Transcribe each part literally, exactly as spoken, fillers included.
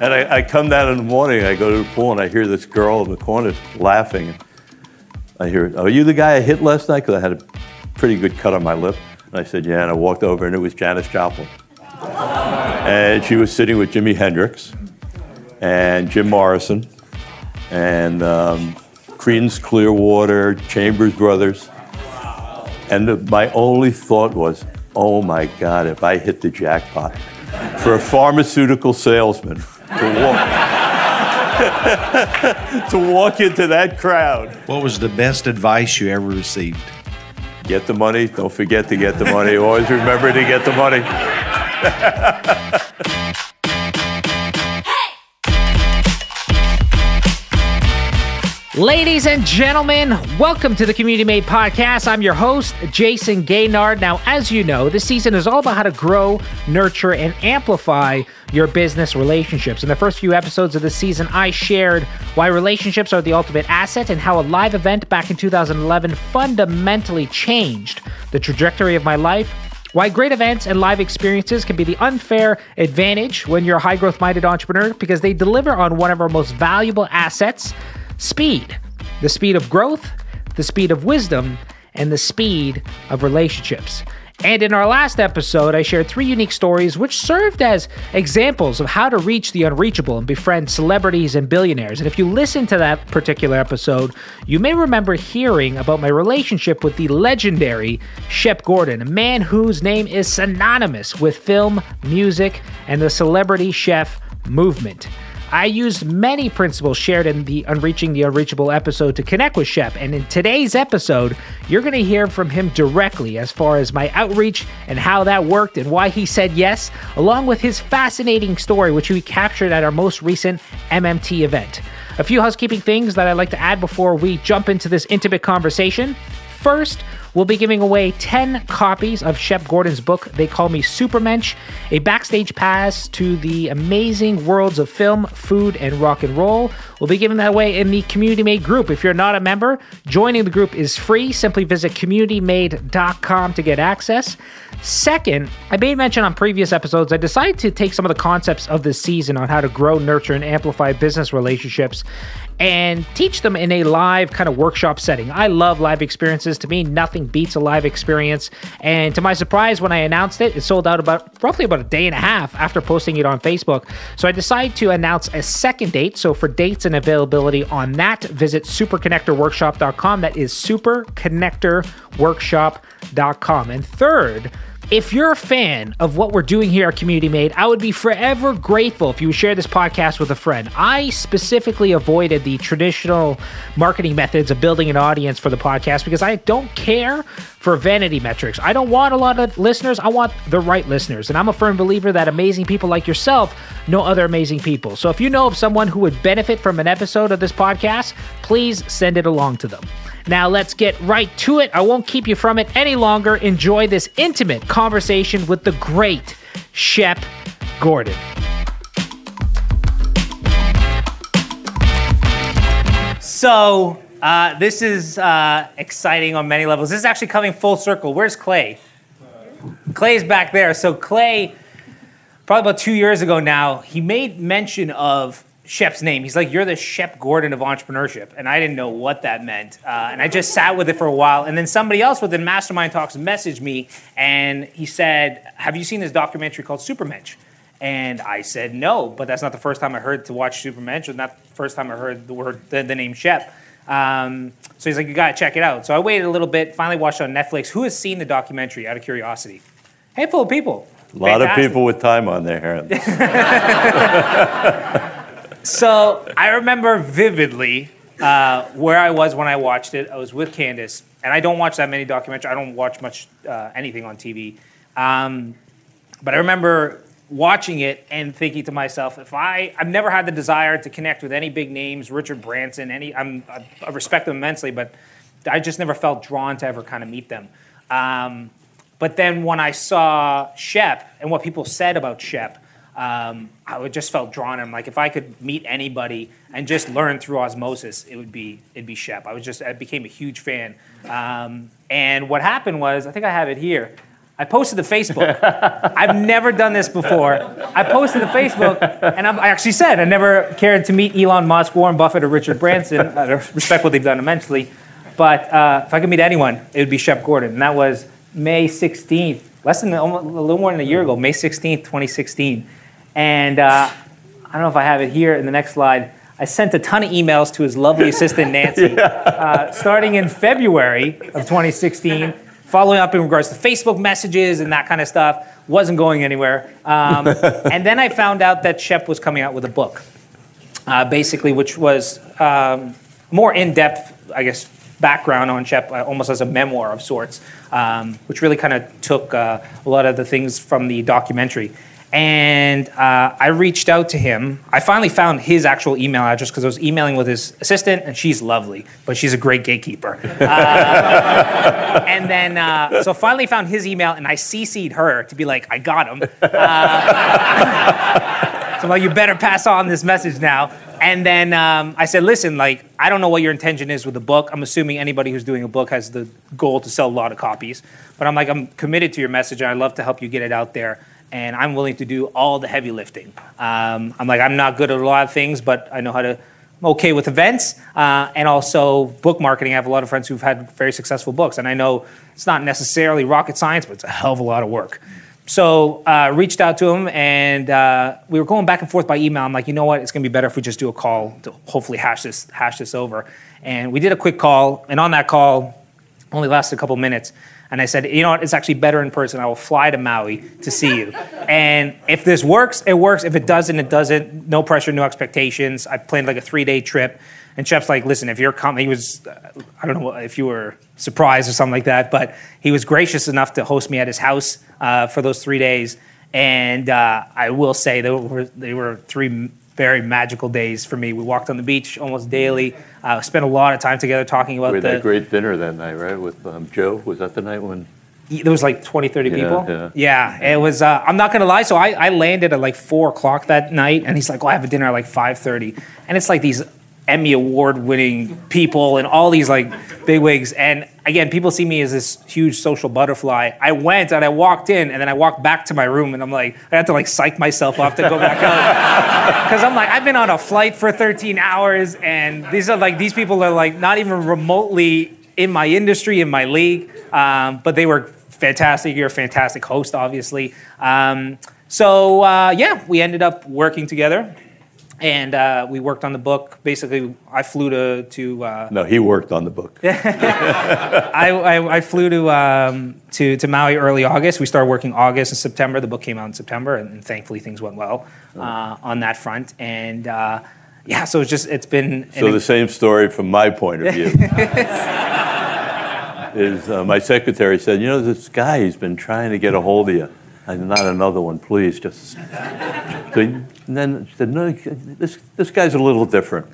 And I, I come down in the morning, I go to the pool, and I hear this girl in the corner laughing. I hear, "Are you the guy I hit last night?" Because I had a pretty good cut on my lip. And I said, "Yeah." And I walked over, and it was Janis Joplin. And she was sitting with Jimi Hendrix and Jim Morrison and um, Creedence Clearwater, Chambers Brothers. And the, my only thought was, oh my God, if I hit the jackpot for a pharmaceutical salesman to walk, to walk into that crowd. What was the best advice you ever received? Get the money. Don't forget to get the money. Always remember to get the money. Ladies and gentlemen, welcome to the Community Made podcast. I'm your host, Jayson Gaignard. Now, as you know, this season is all about how to grow, nurture, and amplify your business relationships. In the first few episodes of this season, I shared why relationships are the ultimate asset and how a live event back in two thousand eleven fundamentally changed the trajectory of my life, why great events and live experiences can be the unfair advantage when you're a high-growth-minded entrepreneur because they deliver on one of our most valuable assets, speed. The speed of growth, the speed of wisdom, and the speed of relationships. And in our last episode, I shared three unique stories which served as examples of how to reach the unreachable and befriend celebrities and billionaires. And if you listen to that particular episode, you may remember hearing about my relationship with the legendary Shep Gordon, a man whose name is synonymous with film, music, and the celebrity chef movement. I used many principles shared in the Unreaching the Unreachable episode to connect with Shep, and in today's episode, you're going to hear from him directly as far as my outreach and how that worked and why he said yes, along with his fascinating story, which we captured at our most recent M M T event. A few housekeeping things that I'd like to add before we jump into this intimate conversation. First, we'll be giving away ten copies of Shep Gordon's book, They Call Me Supermensch, a backstage pass to the amazing worlds of film, food, and rock and roll. We'll be giving that away in the Community Made group. If you're not a member, joining the group is free. Simply visit community made dot com to get access. Second, I made mention on previous episodes, I decided to take some of the concepts of this season on how to grow, nurture, and amplify business relationships and teach them in a live kind of workshop setting. I love live experiences. To me, nothing beats a live experience. And to my surprise, when I announced it, it sold out about roughly about a day and a half after posting it on Facebook. So I decided to announce a second date. So for dates and availability on that, visit super connector workshop dot com. That is super connector workshop dot com. And third, if you're a fan of what we're doing here at Community Made, I would be forever grateful if you would share this podcast with a friend. I specifically avoided the traditional marketing methods of building an audience for the podcast because I don't care for vanity metrics. I don't want a lot of listeners. I want the right listeners. And I'm a firm believer that amazing people like yourself know other amazing people. So if you know of someone who would benefit from an episode of this podcast, please send it along to them. Now let's get right to it. I won't keep you from it any longer. Enjoy this intimate conversation with the great Shep Gordon. So uh, this is uh, exciting on many levels. This is actually coming full circle. Where's Clay? Clay's back there. So Clay, probably about two years ago now, he made mention of Shep's name. He's like, "You're the Shep Gordon of entrepreneurship." And I didn't know what that meant. Uh, and I just sat with it for a while. And then somebody else within Mastermind Talks messaged me and he said, "Have you seen this documentary called Supermensch?" And I said, "No, but that's not the first time I heard to watch Supermensch. It's not the first time I heard the word, the, the name Shep." Um, so he's like, "You gotta check it out." So I waited a little bit, finally watched it on Netflix. Who has seen the documentary out of curiosity? Handful of people. A lot Fantastic. Of people with time on their hands. So I remember vividly uh, where I was when I watched it. I was with Candace, and I don't watch that many documentaries. I don't watch much uh, anything on T V. Um, but I remember watching it and thinking to myself, if I, I've never had the desire to connect with any big names, Richard Branson, any, I'm, I, I respect them immensely, but I just never felt drawn to ever kind of meet them. Um, but then when I saw Shep and what people said about Shep, Um, I just felt drawn. I'm like, if I could meet anybody and just learn through osmosis, it would be it'd be Shep. I was just I became a huge fan. Um, and what happened was, I think I have it here. I posted to Facebook. I've never done this before. I posted to Facebook, and I actually said I never cared to meet Elon Musk, Warren Buffett, or Richard Branson. I respect what they've done immensely. But uh, if I could meet anyone, it would be Shep Gordon. And that was May sixteenth, less than, a little more than a year ago, May sixteenth, twenty sixteen. And uh, I don't know if I have it here in the next slide. I sent a ton of emails to his lovely assistant, Nancy, yeah. uh, starting in February of twenty sixteen, following up in regards to Facebook messages and that kind of stuff. Wasn't going anywhere. Um, and then I found out that Shep was coming out with a book, uh, basically, which was um, more in-depth, I guess, background on Shep, uh, almost as a memoir of sorts, um, which really kind of took uh, a lot of the things from the documentary. And uh, I reached out to him. I finally found his actual email address because I was emailing with his assistant, and she's lovely, but she's a great gatekeeper. Uh, and then, uh, so finally found his email, and I C C'd her to be like, I got him. Uh, so I'm like, you better pass on this message now. And then um, I said, listen, like, I don't know what your intention is with the book. I'm assuming anybody who's doing a book has the goal to sell a lot of copies. But I'm like, I'm committed to your message, and I'd love to help you get it out there. And I'm willing to do all the heavy lifting. Um, I'm like, I'm not good at a lot of things, but I know how to, I'm okay with events, uh, and also book marketing. I have a lot of friends who've had very successful books, and I know it's not necessarily rocket science, but it's a hell of a lot of work. So I uh, reached out to him, and uh, we were going back and forth by email. I'm like, you know what, it's gonna be better if we just do a call to hopefully hash this, hash this over. And we did a quick call, and on that call, only lasted a couple minutes. And I said, you know what, it's actually better in person. I will fly to Maui to see you. And if this works, it works. If it doesn't, it doesn't. No pressure, no expectations. I planned like a three-day trip. And Shep's like, listen, if you're coming, he was, I don't know if you were surprised or something like that, but he was gracious enough to host me at his house uh, for those three days. And uh, I will say they were, they were three very magical days for me. We walked on the beach almost daily. Uh, spent a lot of time together talking about the... We had the, a great dinner that night, right, with um, Joe? Was that the night when... There was like twenty, thirty yeah, people. Yeah. yeah, it was... Uh, I'm not going to lie. So I, I landed at like four o'clock that night, and he's like, well, I have a dinner at like five thirty. And it's like these Emmy Award-winning people and all these like bigwigs. And again, people see me as this huge social butterfly. I went and I walked in, and then I walked back to my room, and I'm like, I have to like psych myself up to go back out. Because I'm like, I've been on a flight for thirteen hours, and these are like, these people are like not even remotely in my industry, in my league, um, but they were fantastic. You're a fantastic host, obviously. Um, so uh, yeah, we ended up working together. And uh, we worked on the book. Basically, I flew to... to uh, no, he worked on the book. I, I, I flew to, um, to, to Maui early August. We started working August and September. The book came out in September, and, and thankfully things went well uh, on that front. And uh, yeah, so it's just, it's been... So the same story from my point of view. is uh, my secretary said, you know, this guy, he's been trying to get a hold of you. And not another one, please, just... So, and then she said, no, this, this guy's a little different.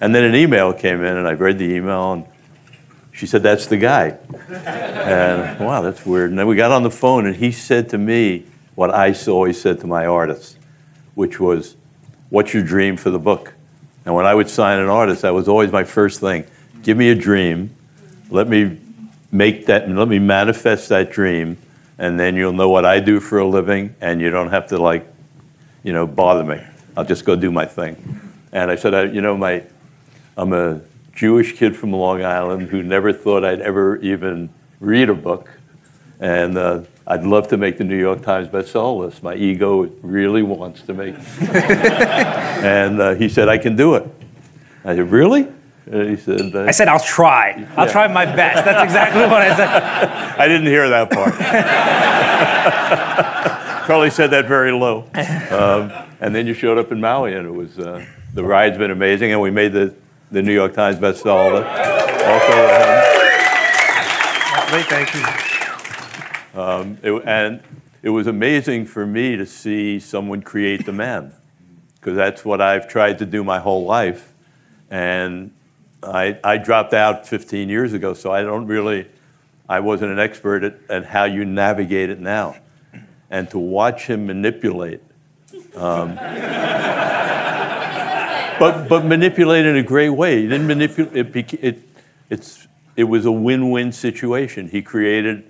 And then an email came in, and I read the email, and she said, that's the guy. And wow, that's weird. And then we got on the phone, and he said to me what I always said to my artists, which was, what's your dream for the book? And when I would sign an artist, that was always my first thing. Give me a dream. Let me make that, let me manifest that dream, and then you'll know what I do for a living, and you don't have to, like, you know, bother me. I'll just go do my thing. And I said, I, you know, my, I'm a Jewish kid from Long Island who never thought I'd ever even read a book. And uh, I'd love to make the New York Times bestseller list. My ego really wants to make it. And uh, he said, I can do it. I said, really? And he said, uh, I said, I'll try. Yeah. I'll try my best. That's exactly what I said. I didn't hear that part. Probably said that very low. Um, and then you showed up in Maui, and it was, uh, the ride's been amazing, and we made the, the New York Times bestseller. Also, um, great, thank you. Um, it, and it was amazing for me to see someone create demand, because that's what I've tried to do my whole life. And I, I dropped out fifteen years ago, so I don't really, I wasn't an expert at, at how you navigate it now. And to watch him manipulate. Um, but, but manipulate in a great way. He didn't manipulate, it, it, it's, it was a win-win situation. He created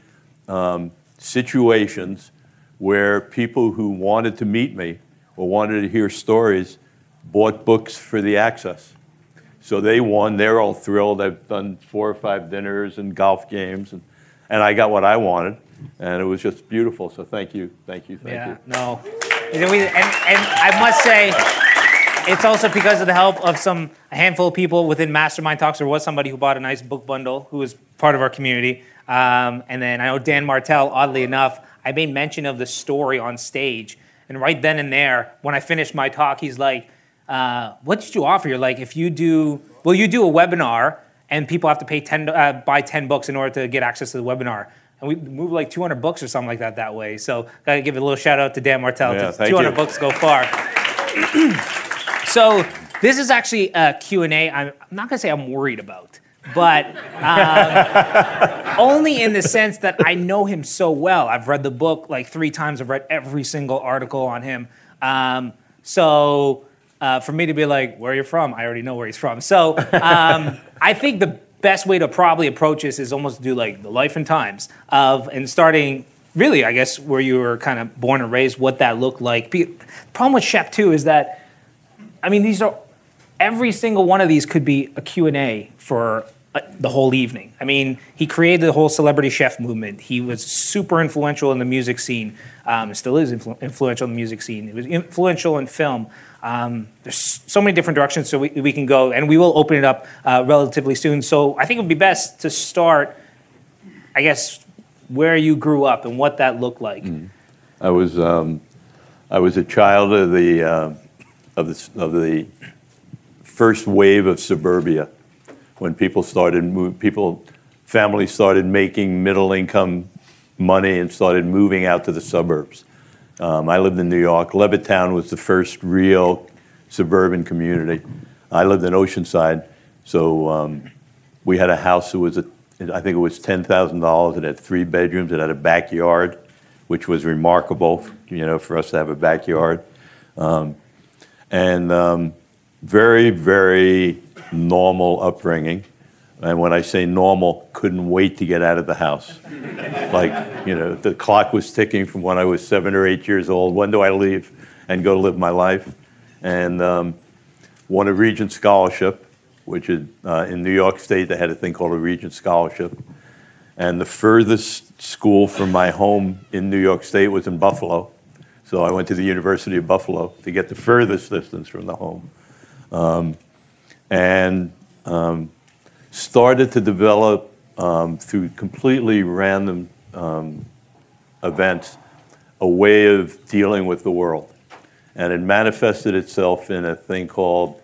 um, situations where people who wanted to meet me or wanted to hear stories bought books for the access. So they won. They're all thrilled. I've done four or five dinners and golf games, and, and I got what I wanted, and it was just beautiful. So thank you, thank you, thank yeah, you. No. And, we, and, and I must say, it's also because of the help of some a handful of people within Mastermind Talks. There was somebody who bought a nice book bundle who was part of our community. Um, and then I know Dan Martell, oddly enough, I made mention of the story on stage. And right then and there, when I finished my talk, he's like, Uh, what did you offer? You're like, if you do, well, you do a webinar and people have to pay ten, uh, buy ten books in order to get access to the webinar. And we moved like two hundred books or something like that that way. So got to give a little shout out to Dan Martell. Yeah, two hundred you. Books go far. So this is actually a Q and A I'm, I'm not going to say I'm worried about, but um, only in the sense that I know him so well. I've read the book like three times. I've read every single article on him. Um, so... Uh, for me to be like, where are you from? I already know where he's from. So um, I think the best way to probably approach this is almost to do like the life and times of, and starting really, I guess, where you were kind of born and raised, what that looked like. The problem with Shep too is that, I mean, these are, every single one of these could be a Q and A for uh, the whole evening. I mean, he created the whole celebrity chef movement. He was super influential in the music scene. Um, still is influ influential in the music scene. It was influential in film. Um, there's so many different directions so we, we can go, and we will open it up uh, relatively soon. So I think it would be best to start, I guess, where you grew up and what that looked like. Mm. I was um, I was a child of the uh, of the of the first wave of suburbia, when people started move, people families started making middle income money and started moving out to the suburbs. Um, I lived in New York. Levittown was the first real suburban community. I lived in Oceanside, so um, we had a house that was, a, I think it was ten thousand dollars. It had three bedrooms. It had a backyard, which was remarkable, you know, for us to have a backyard. Um, and um, very, very normal upbringing. And when I say normal, couldn't wait to get out of the house. Like, you know, the clock was ticking from when I was seven or eight years old. When do I leave and go live my life? And um, won a Regent Scholarship, which is, uh, in New York State, they had a thing called a Regent Scholarship. And the furthest school from my home in New York State was in Buffalo. So I went to the University of Buffalo to get the furthest distance from the home. Um, and... Um, started to develop um, through completely random um, events a way of dealing with the world. And it manifested itself in a thing called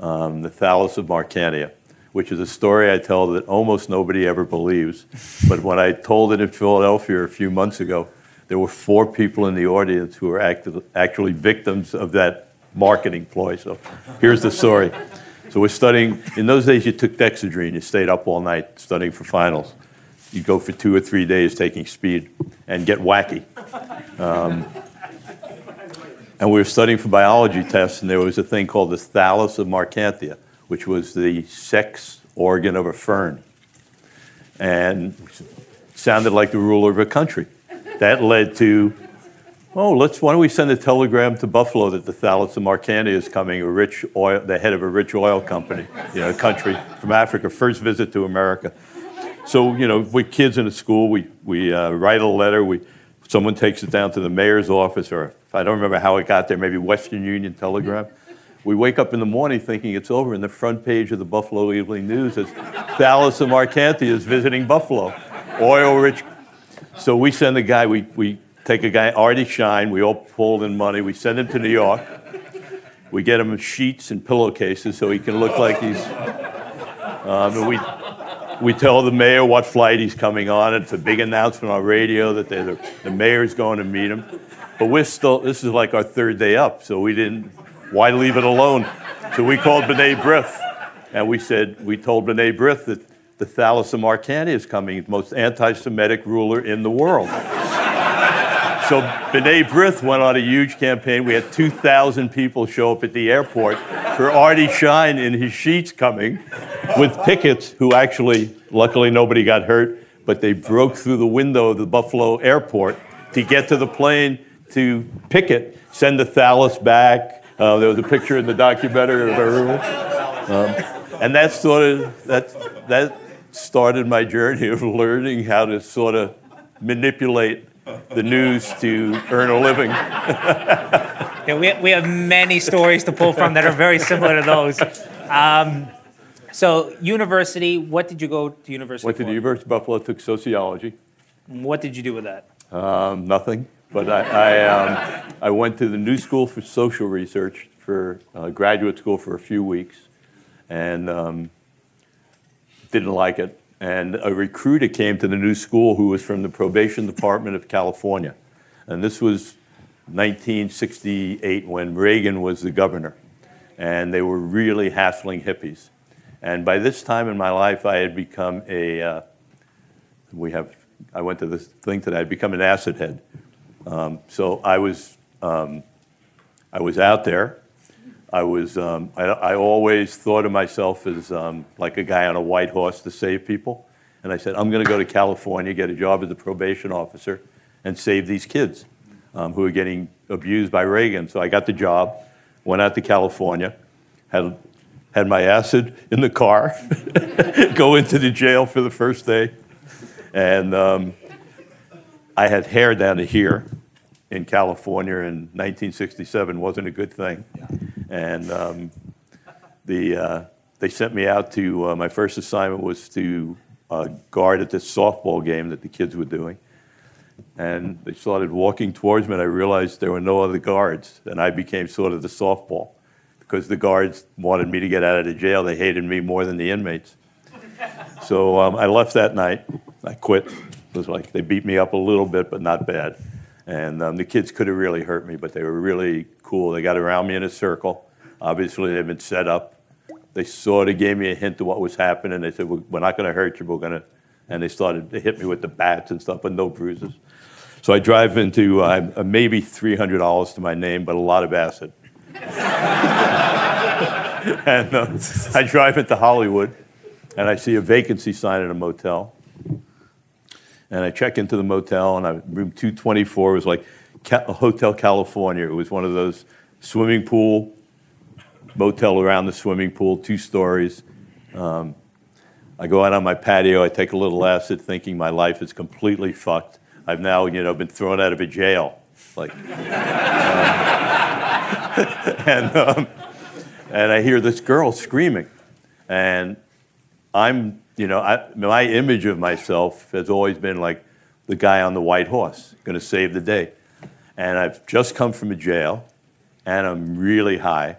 um, the Thallus of Marchantia, which is a story I tell that almost nobody ever believes. But when I told it in Philadelphia a few months ago, there were four people in the audience who were act actually victims of that marketing ploy. So here's the story. So we're studying, in those days you took dexedrine, you stayed up all night studying for finals. You'd go for two or three days taking speed and get wacky. Um, and we were studying for biology tests, and there was a thing called the Thallus of Marchantia, which was the sex organ of a fern. And sounded like the ruler of a country. That led to, oh, let's, why don't we send a telegram to Buffalo that the Thallus of Marchantia is coming, a rich oil, the head of a rich oil company, you know, a country from Africa, first visit to America. So, you know, we're kids in a school, we, we uh, write a letter, we, someone takes it down to the mayor's office, or if I don't remember how it got there, maybe Western Union Telegram. We wake up in the morning thinking it's over, and the front page of the Buffalo Evening News is Thallus of Marchantia is visiting Buffalo, oil rich. So we send the guy, we, we take a guy, Artie Shine, we all pulled in money, we send him to New York. We get him sheets and pillowcases so he can look like he's... Um, and we, we tell the mayor what flight he's coming on. It's a big announcement on radio that the, the mayor's going to meet him. But we're still, this is like our third day up, so we didn't, why leave it alone? So we called B'nai B'rith, and we said, we told B'nai B'rith that the Thallus of Marchantia is coming, the most anti-Semitic ruler in the world. So B'nai B'rith went on a huge campaign. We had two thousand people show up at the airport for Artie Shine in his sheets coming with pickets who actually, luckily nobody got hurt, but they broke through the window of the Buffalo airport to get to the plane to picket, send the Thallus back. Uh, there was a picture in the documentary of everyone. Um, and that sort of, that, that started my journey of learning how to sort of manipulate the news to earn a living. Yeah, we, we have many stories to pull from that are very similar to those. Um, so university, what did you go to university Went for? Went to the University of Buffalo, took sociology. What did you do with that? Um, nothing. But I, I, um, I went to the New School for Social Research for uh, graduate school for a few weeks, and um, didn't like it. And a recruiter came to the new school who was from the probation department of California. And this was nineteen sixty-eight when Reagan was the governor. And they were really hassling hippies. And by this time in my life, I had become a, uh, we have, I went to this thing today, I'd become an acid head. Um, so I was, um, I was out there. I was, um, I, I always thought of myself as um, like a guy on a white horse to save people. And I said, I'm going to go to California, get a job as a probation officer, and save these kids um, who are getting abused by Reagan. So I got the job, went out to California, had, had my acid in the car, go into the jail for the first day. And um, I had hair down to here in California in nineteen sixty-seven. Wasn't a good thing. Yeah. And um, the, uh, they sent me out to, uh, my first assignment was to uh, guard at this softball game that the kids were doing. And they started walking towards me, and I realized there were no other guards. And I became sort of the softball, because the guards wanted me to get out of the jail. They hated me more than the inmates. So um, I left that night. I quit. It was like they beat me up a little bit, but not bad. And um, the kids could have really hurt me, but they were really cool. They got around me in a circle. Obviously, they've been set up. They sort of gave me a hint to what was happening. They said, we're not going to hurt you. We're going to, and they started to hit me with the bats and stuff, but no bruises. So I drive into uh, maybe three hundred dollars to my name, but a lot of acid. And um, I drive into Hollywood, and I see a vacancy sign at a motel. And I check into the motel, and I, room two twenty-four was like Hotel California. It was one of those swimming pool, motel around the swimming pool, two stories. Um, I go out on my patio. I take a little acid, thinking my life is completely fucked. I've now, you know, been thrown out of a jail, like. Um, and um, and I hear this girl screaming, and I'm. You know, I, my image of myself has always been like the guy on the white horse, going to save the day. And I've just come from a jail, and I'm really high.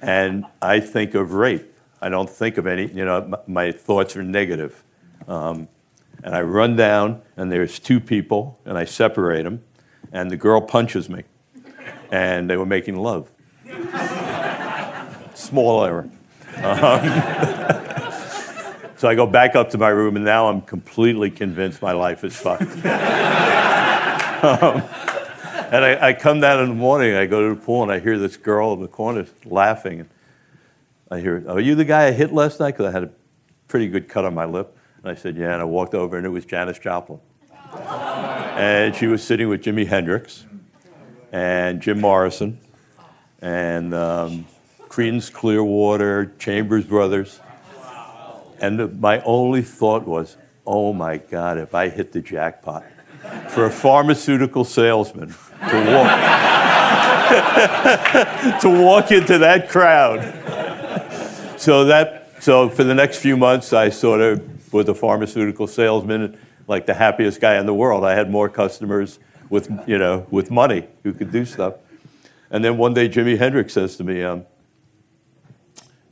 And I think of rape. I don't think of any, you know, my, my thoughts are negative. Um, and I run down, and there's two people, and I separate them, and the girl punches me. And they were making love. Small error. Um, So I go back up to my room, and now I'm completely convinced my life is fucked. um, and I, I come down in the morning, and I go to the pool, and I hear this girl in the corner laughing. And I hear, "Are you the guy I hit last night?" Because I had a pretty good cut on my lip. And I said, "Yeah." And I walked over, and it was Janis Joplin. And she was sitting with Jimi Hendrix and Jim Morrison and um, Creedence Clearwater, Chambers Brothers. And my only thought was, oh my God, if I hit the jackpot for a pharmaceutical salesman to walk, to walk into that crowd. So, that, so for the next few months, I sort of was a pharmaceutical salesman, like the happiest guy in the world. I had more customers with, you know, with money who could do stuff. And then one day, Jimi Hendrix says to me, um,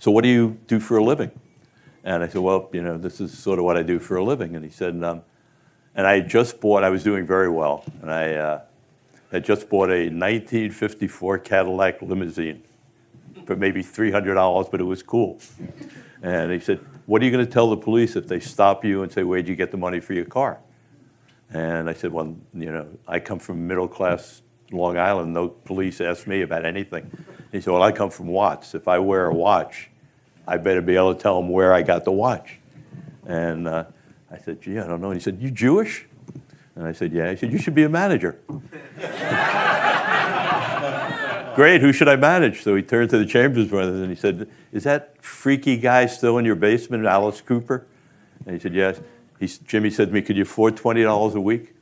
so what do you do for a living? And I said, well, you know, this is sort of what I do for a living. And he said, um, and I just bought, I was doing very well. And I uh, had just bought a nineteen fifty-four Cadillac limousine for maybe three hundred dollars, but it was cool. And he said, what are you going to tell the police if they stop you and say, where'd you get the money for your car? And I said, well, you know, I come from middle class Long Island. No police ask me about anything. He said, well, I come from Watts. If I wear a watch, I better be able to tell them where I got the watch. And uh, I said, gee, I don't know. And he said, you Jewish? And I said, yeah. He said, you should be a manager. Great, who should I manage? So he turned to the Chambers Brothers and he said, is that freaky guy still in your basement, Alice Cooper? And he said, yes. He, Jimmy said to me, could you afford twenty dollars a week?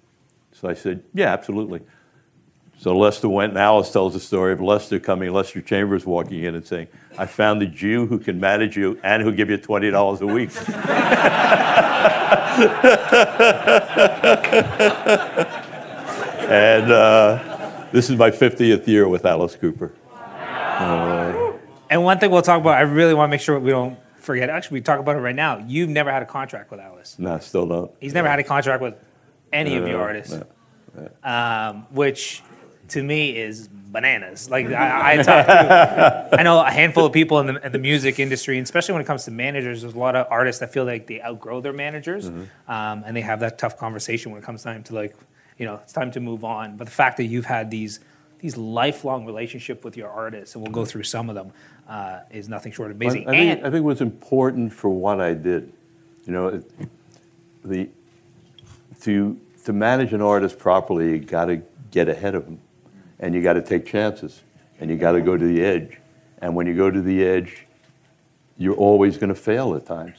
So I said, yeah, absolutely. So Lester went, and Alice tells the story of Lester coming, Lester Chambers walking in and saying, I found a Jew who can manage you and who'll give you twenty dollars a week. And uh, this is my fiftieth year with Alice Cooper. Wow. Uh, and one thing we'll talk about, I really want to make sure we don't forget, actually we talk about it right now, you've never had a contract with Alice. No, still don't. He's never no. had a contract with any no, of your artists, no, no, no. Um, which... to me is bananas. Like I, I, talk to, I know a handful of people in the, in the music industry, and especially when it comes to managers, there's a lot of artists that feel like they outgrow their managers, mm-hmm. um, and they have that tough conversation when it comes time to like, you know, it's time to move on. But the fact that you've had these these lifelong relationship with your artists, and we'll go through some of them, uh, is nothing short of amazing. I, I, and, think, I think what's important for what I did, you know, it, the to to manage an artist properly, you got to get ahead of them. And you got to take chances, and you got to go to the edge. And when you go to the edge, you're always going to fail at times.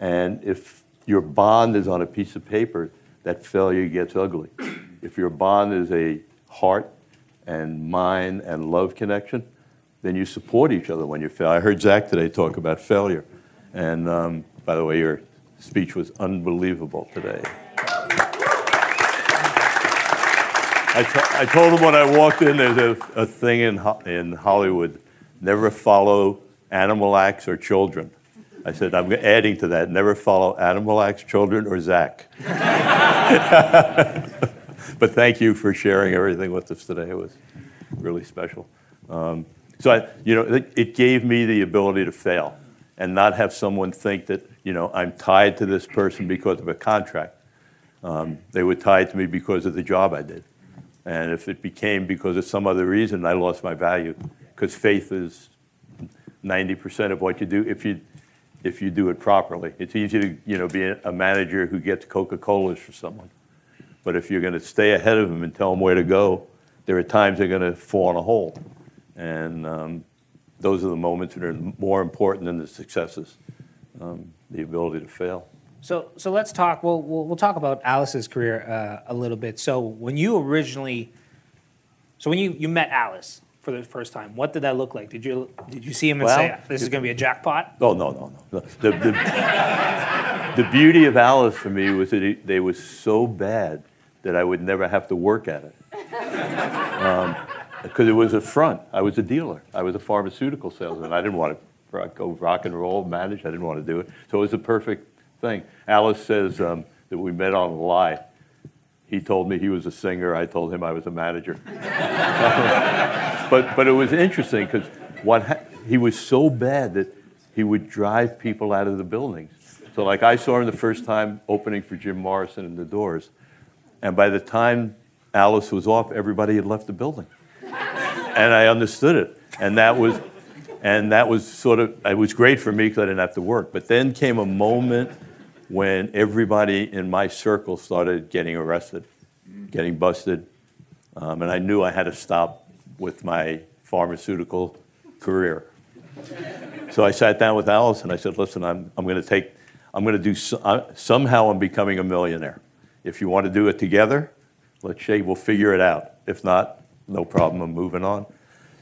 And if your bond is on a piece of paper, that failure gets ugly. If your bond is a heart and mind and love connection, then you support each other when you fail. I heard Zach today talk about failure. And um, by the way, your speech was unbelievable today. I, t I told him when I walked in, there's a, a thing in, ho in Hollywood, never follow animal acts or children. I said, I'm adding to that, never follow animal acts, children, or Zach. But thank you for sharing everything with us today. It was really special. Um, so, I, you know, it, it gave me the ability to fail and not have someone think that, you know, I'm tied to this person because of a contract. Um, they were tied to me because of the job I did. And if it became because of some other reason, I lost my value. Because faith is ninety percent of what you do if you, if you do it properly. It's easy to, you know, be a manager who gets Coca-Colas for someone. But if you're going to stay ahead of them and tell them where to go, there are times they're going to fall in a hole. And um, those are the moments that are more important than the successes, um, the ability to fail. So, so let's talk, we'll, we'll, we'll talk about Alice's career uh, a little bit. So when you originally, so when you, you met Alice for the first time, what did that look like? Did you, did you see him and well, say, this is gonna be a jackpot? Oh, no, no, no. The, the, the beauty of Alice for me was that it, they were so bad that I would never have to work at it. Because um, it was a front. I was a dealer. I was a pharmaceutical salesman. I didn't want to rock, go rock and roll, manage. I didn't want to do it. So it was a perfect thing. Alice says um, that we met on a lie. He told me he was a singer. I told him I was a manager. but but it was interesting because what ha he was so bad that he would drive people out of the buildings. So like I saw him the first time opening for Jim Morrison in the Doors, and by the time Alice was off, everybody had left the building, and I understood it. And that was and that was sort of it was great for me because I didn't have to work. But then came a moment when everybody in my circle started getting arrested, getting busted. Um, and I knew I had to stop with my pharmaceutical career. So I sat down with Alice and I said, listen, I'm, I'm gonna take, I'm gonna do, so, I, somehow I'm becoming a millionaire. If you wanna do it together, let's shake, we'll figure it out. If not, no problem, I'm moving on.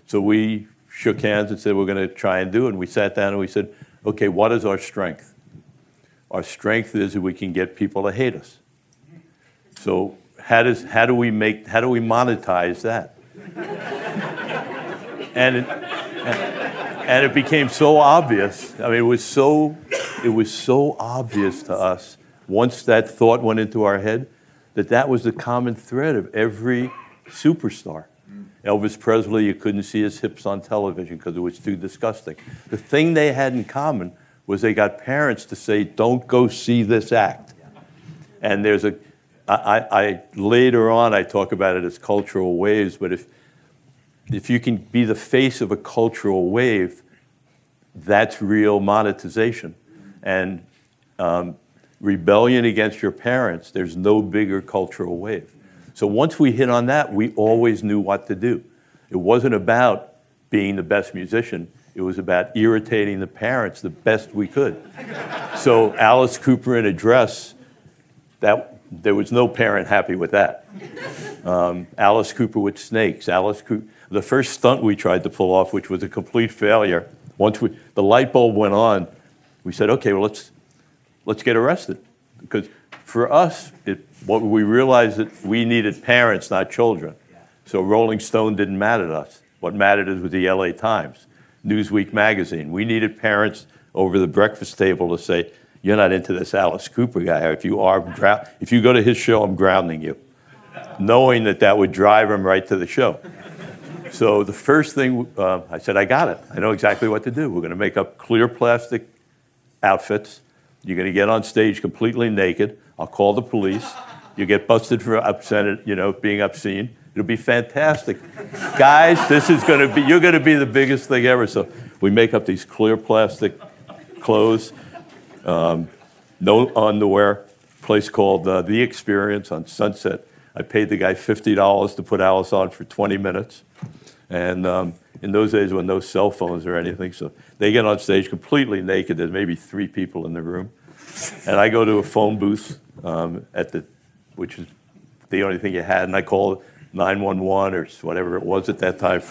So we shook hands and said, we're gonna try and do it. And we sat down and we said, okay, what is our strength? Our strength is that we can get people to hate us. So how does how do we make how do we monetize that? and, it, and and it became so obvious. I mean, it was so it was so obvious to us once that thought went into our head that that was the common thread of every superstar. Elvis Presley, you couldn't see his hips on television because it was too disgusting. The thing they had in common was they got parents to say, don't go see this act. And there's a, I, I, later on I talk about it as cultural waves, but if, if you can be the face of a cultural wave, that's real monetization. And um, rebellion against your parents, there's no bigger cultural wave. So once we hit on that, we always knew what to do. It wasn't about being the best musician. It was about irritating the parents the best we could. So Alice Cooper in a dress, that, there was no parent happy with that. Um, Alice Cooper with snakes. Alice Cooper, the first stunt we tried to pull off, which was a complete failure, once we, the light bulb went on, we said, okay, well, let's, let's get arrested. Because for us, it, what we realized that we needed parents, not children. So Rolling Stone didn't matter to us. What mattered was the L A Times, Newsweek magazine. We needed parents over the breakfast table to say, you're not into this Alice Cooper guy. If you are, if you go to his show, I'm grounding you, knowing that that would drive him right to the show. So the first thing, uh, I said, I got it. I know exactly what to do. We're going to make up clear plastic outfits. You're going to get on stage completely naked. I'll call the police. You get busted for obscenity, you know, being obscene. It'll be fantastic. Guys, this is going to be, you're going to be the biggest thing ever. So we make up these clear plastic clothes, um, no underwear, place called uh, The Experience on Sunset. I paid the guy fifty dollars to put Alice on for twenty minutes. And um, in those days, when no cell phones or anything, so they get on stage completely naked. There's maybe three people in the room. And I go to a phone booth, um, at the, which is the only thing you had, and I call nine one one or whatever it was at that time.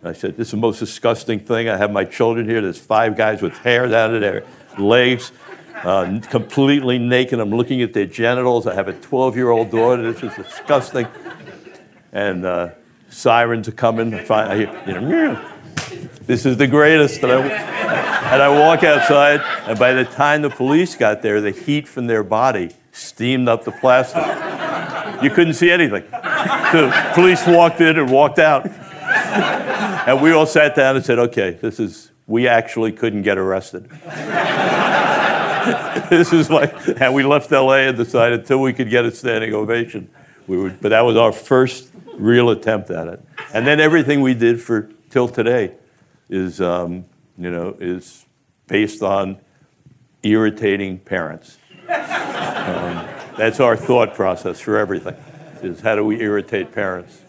And I said, this is the most disgusting thing. I have my children here. There's five guys with hair down to their legs, uh, completely naked. I'm looking at their genitals. I have a twelve-year-old daughter. This is disgusting. And uh, sirens are coming. I hear, you know, this is the greatest. And I, and I walk outside, and by the time the police got there, the heat from their body steamed up the plastic. You couldn't see anything. The police walked in and walked out. And we all sat down and said, okay, this is, we actually couldn't get arrested. This is like, and we left L A and decided until we could get a standing ovation, we would, but that was our first real attempt at it. And then everything we did for till today is, um, you know, is based on irritating parents. Um, that's our thought process for everything, is how do we irritate parents.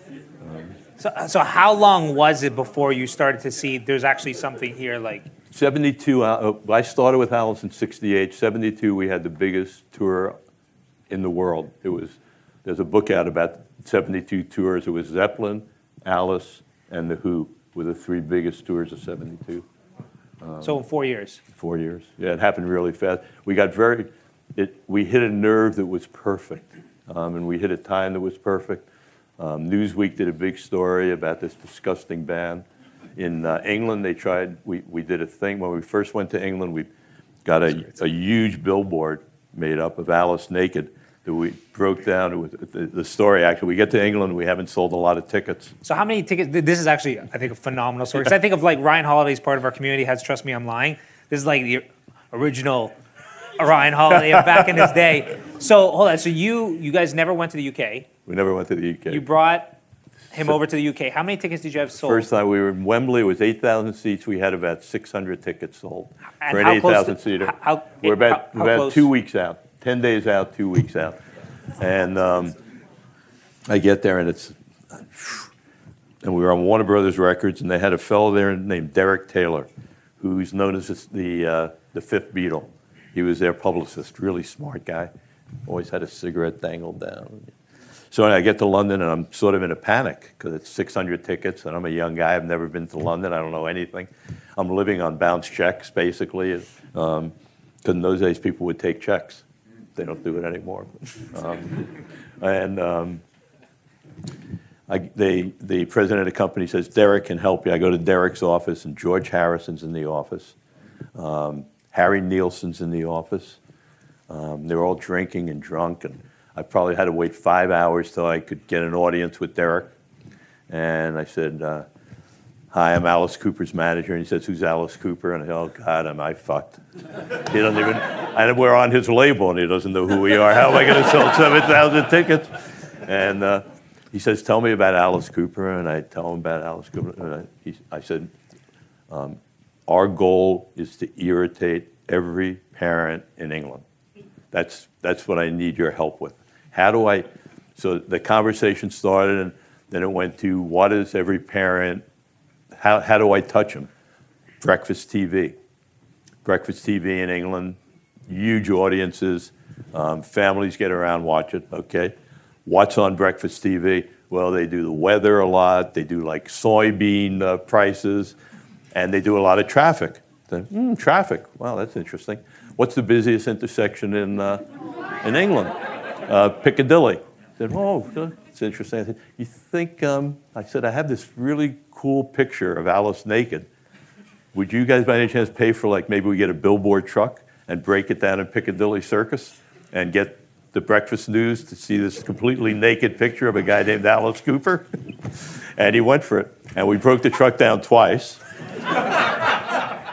Um, so, so how long was it before you started to see there's actually something here like? seventy-two, uh, I started with Alice in sixty-eight. seventy-two, we had the biggest tour in the world. It was, there's a book out about seventy-two tours. It was Zeppelin, Alice, and The Who were the three biggest tours of seventy-two. Um, so in four years? Four years. Yeah, it happened really fast. We got very, it, we hit a nerve that was perfect. Um, and we hit a time that was perfect. Um, Newsweek did a big story about this disgusting ban. In uh, England, they tried, we, we did a thing. When we first went to England, we got a, a huge billboard made up of Alice naked that we broke down. It was the, the story, actually. We get to England, we haven't sold a lot of tickets. So how many tickets? This is actually, I think, a phenomenal story. Because I think of, like, Ryan Holiday's part of our community has Trust Me, I'm Lying. This is, like, the original Ryan Holiday back in his day. So hold on. So you you guys never went to the U K. We never went to the U K. You brought him so, over to the U K. How many tickets did you have sold? First time we were in Wembley, it was eight thousand seats. We had about six hundred tickets sold and for an eight thousand seater. How, we're about, how, how about two weeks out, ten days out, two weeks out, and um, I get there and it's, and we were on Warner Brothers Records, and they had a fellow there named Derek Taylor, who's known as the uh, the Fifth Beatle. He was their publicist, really smart guy. Always had a cigarette dangled down. So I get to London, and I'm sort of in a panic because it's six hundred tickets, and I'm a young guy. I've never been to London. I don't know anything. I'm living on bounce checks, basically, because um, in those days, people would take checks. They don't do it anymore. Um, and um, I, they, the president of the company says, Derek can help you. I go to Derek's office, and George Harrison's in the office. Um, Harry Nielsen's in the office. Um, they were all drinking and drunk, and I probably had to wait five hours till I could get an audience with Derek. And I said, uh, hi, I'm Alice Cooper's manager. And he says, who's Alice Cooper? And I said, oh, God, am I fucked. He doesn't even, and we're on his label, and he doesn't know who we are. How am I going to sell seven thousand tickets? And uh, he says, tell me about Alice Cooper. And I tell him about Alice Cooper. And I, he, I said, um, our goal is to irritate every parent in England. That's, that's what I need your help with. How do I, so the conversation started, and then it went to what is every parent, how, how do I touch them? Breakfast T V. Breakfast T V in England, huge audiences. Um, families get around, watch it, okay? What's on Breakfast T V? Well, they do the weather a lot. They do like soybean uh, prices, and they do a lot of traffic. Then, mm, traffic, wow, that's interesting. What's the busiest intersection in, uh, in England? Uh, Piccadilly. I said, oh, it's interesting. I said, you think, um, I said, I have this really cool picture of Alice naked. Would you guys by any chance pay for, like, maybe we get a billboard truck and break it down in Piccadilly Circus and get the breakfast news to see this completely naked picture of a guy named Alice Cooper? And he went for it. And we broke the truck down twice.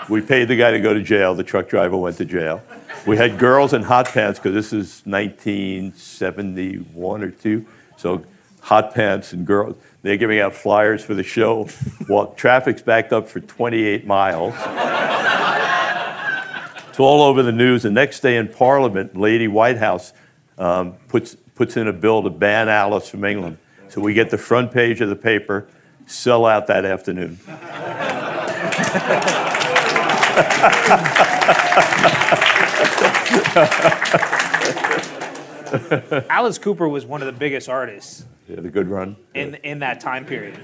We paid the guy to go to jail. The truck driver went to jail. We had girls in hot pants, because this is nineteen seventy-one or two. So hot pants and girls. They're giving out flyers for the show while traffic's backed up for twenty-eight miles. It's all over the news. The next day in Parliament, Lady Whitehouse um, puts, puts in a bill to ban Alice from England. So we get the front page of the paper, sell out that afternoon. Alice Cooper was one of the biggest artists. Yeah, the good run. In, in that time period.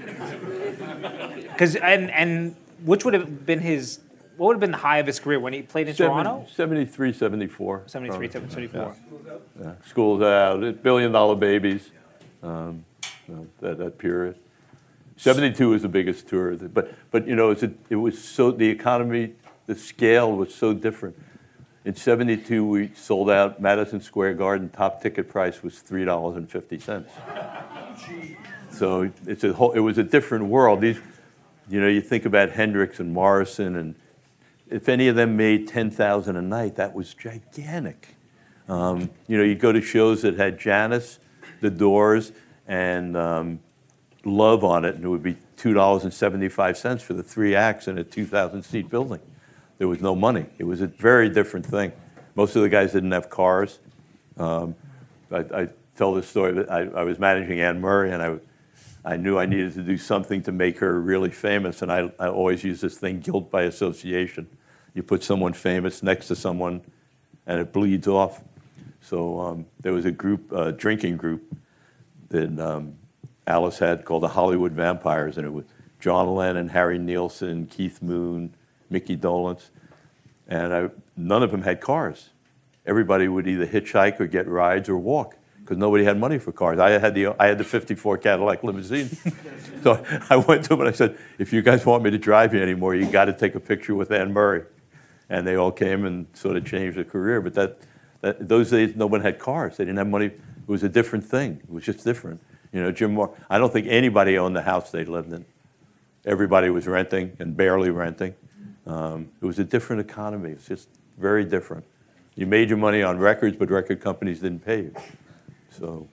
Cause, and, and which would have been his, what would have been the high of his career when he played in Seven, Toronto? seventy-three, seventy-four. seventy-three, seventy-four. Yeah. Yeah. School's out, Billion Dollar Babies, um, you know, that, that period. seventy-two was the biggest tour, but, but you know, it, it was so, the economy, the scale was so different. In seventy-two, we sold out Madison Square Garden. Top ticket price was three dollars and fifty cents. So it's a whole, it was a different world. These, you know, you think about Hendrix and Morrison, and if any of them made ten thousand a night, that was gigantic. Um, you know, you'd go to shows that had Janis, The Doors, and um, Love on it, and it would be two dollars and seventy-five cents for the three acts in a two thousand seat building. There was no money. It was a very different thing. Most of the guys didn't have cars. Um, I, I tell this story that I, I was managing Anne Murray, and I, I knew I needed to do something to make her really famous, and I, I always use this thing, guilt by association. You put someone famous next to someone, and it bleeds off. So um, there was a group, uh, drinking group that um, Alice had called the Hollywood Vampires, and it was John Lennon, Harry Nilsson, Keith Moon, Mickey Dolenz, and I, none of them had cars. Everybody would either hitchhike or get rides or walk, because nobody had money for cars. I had the I had the fifty-four Cadillac limousine. So I went to them and I said, if you guys want me to drive you anymore, you got to take a picture with Anne Murray. And they all came and sort of changed their career. But that, that those days, no one had cars. They didn't have money. It was a different thing. It was just different. You know, Jim Morrison, I don't think anybody owned the house they lived in. Everybody was renting and barely renting. Um, it was a different economy. It's just very different. You made your money on records, but record companies didn't pay you. So,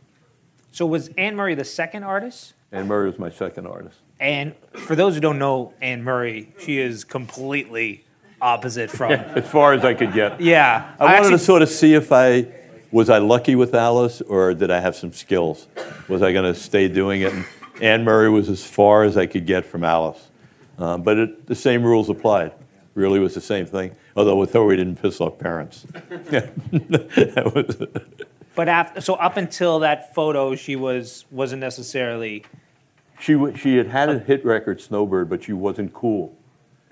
so was Anne Murray the second artist? Anne Murray was my second artist. And for those who don't know Anne Murray, she is completely opposite from. Yeah, as far as I could get. Yeah. I, I wanted actually... to sort of see if I was I lucky with Alice, or did I have some skills? Was I going to stay doing it? And Anne Murray was as far as I could get from Alice, um, but it, the same rules applied. Really was the same thing, although with her we didn't piss off parents. That was but after, so up until that photo, she was wasn't necessarily. She she had had a hit record, Snowbird, but she wasn't cool,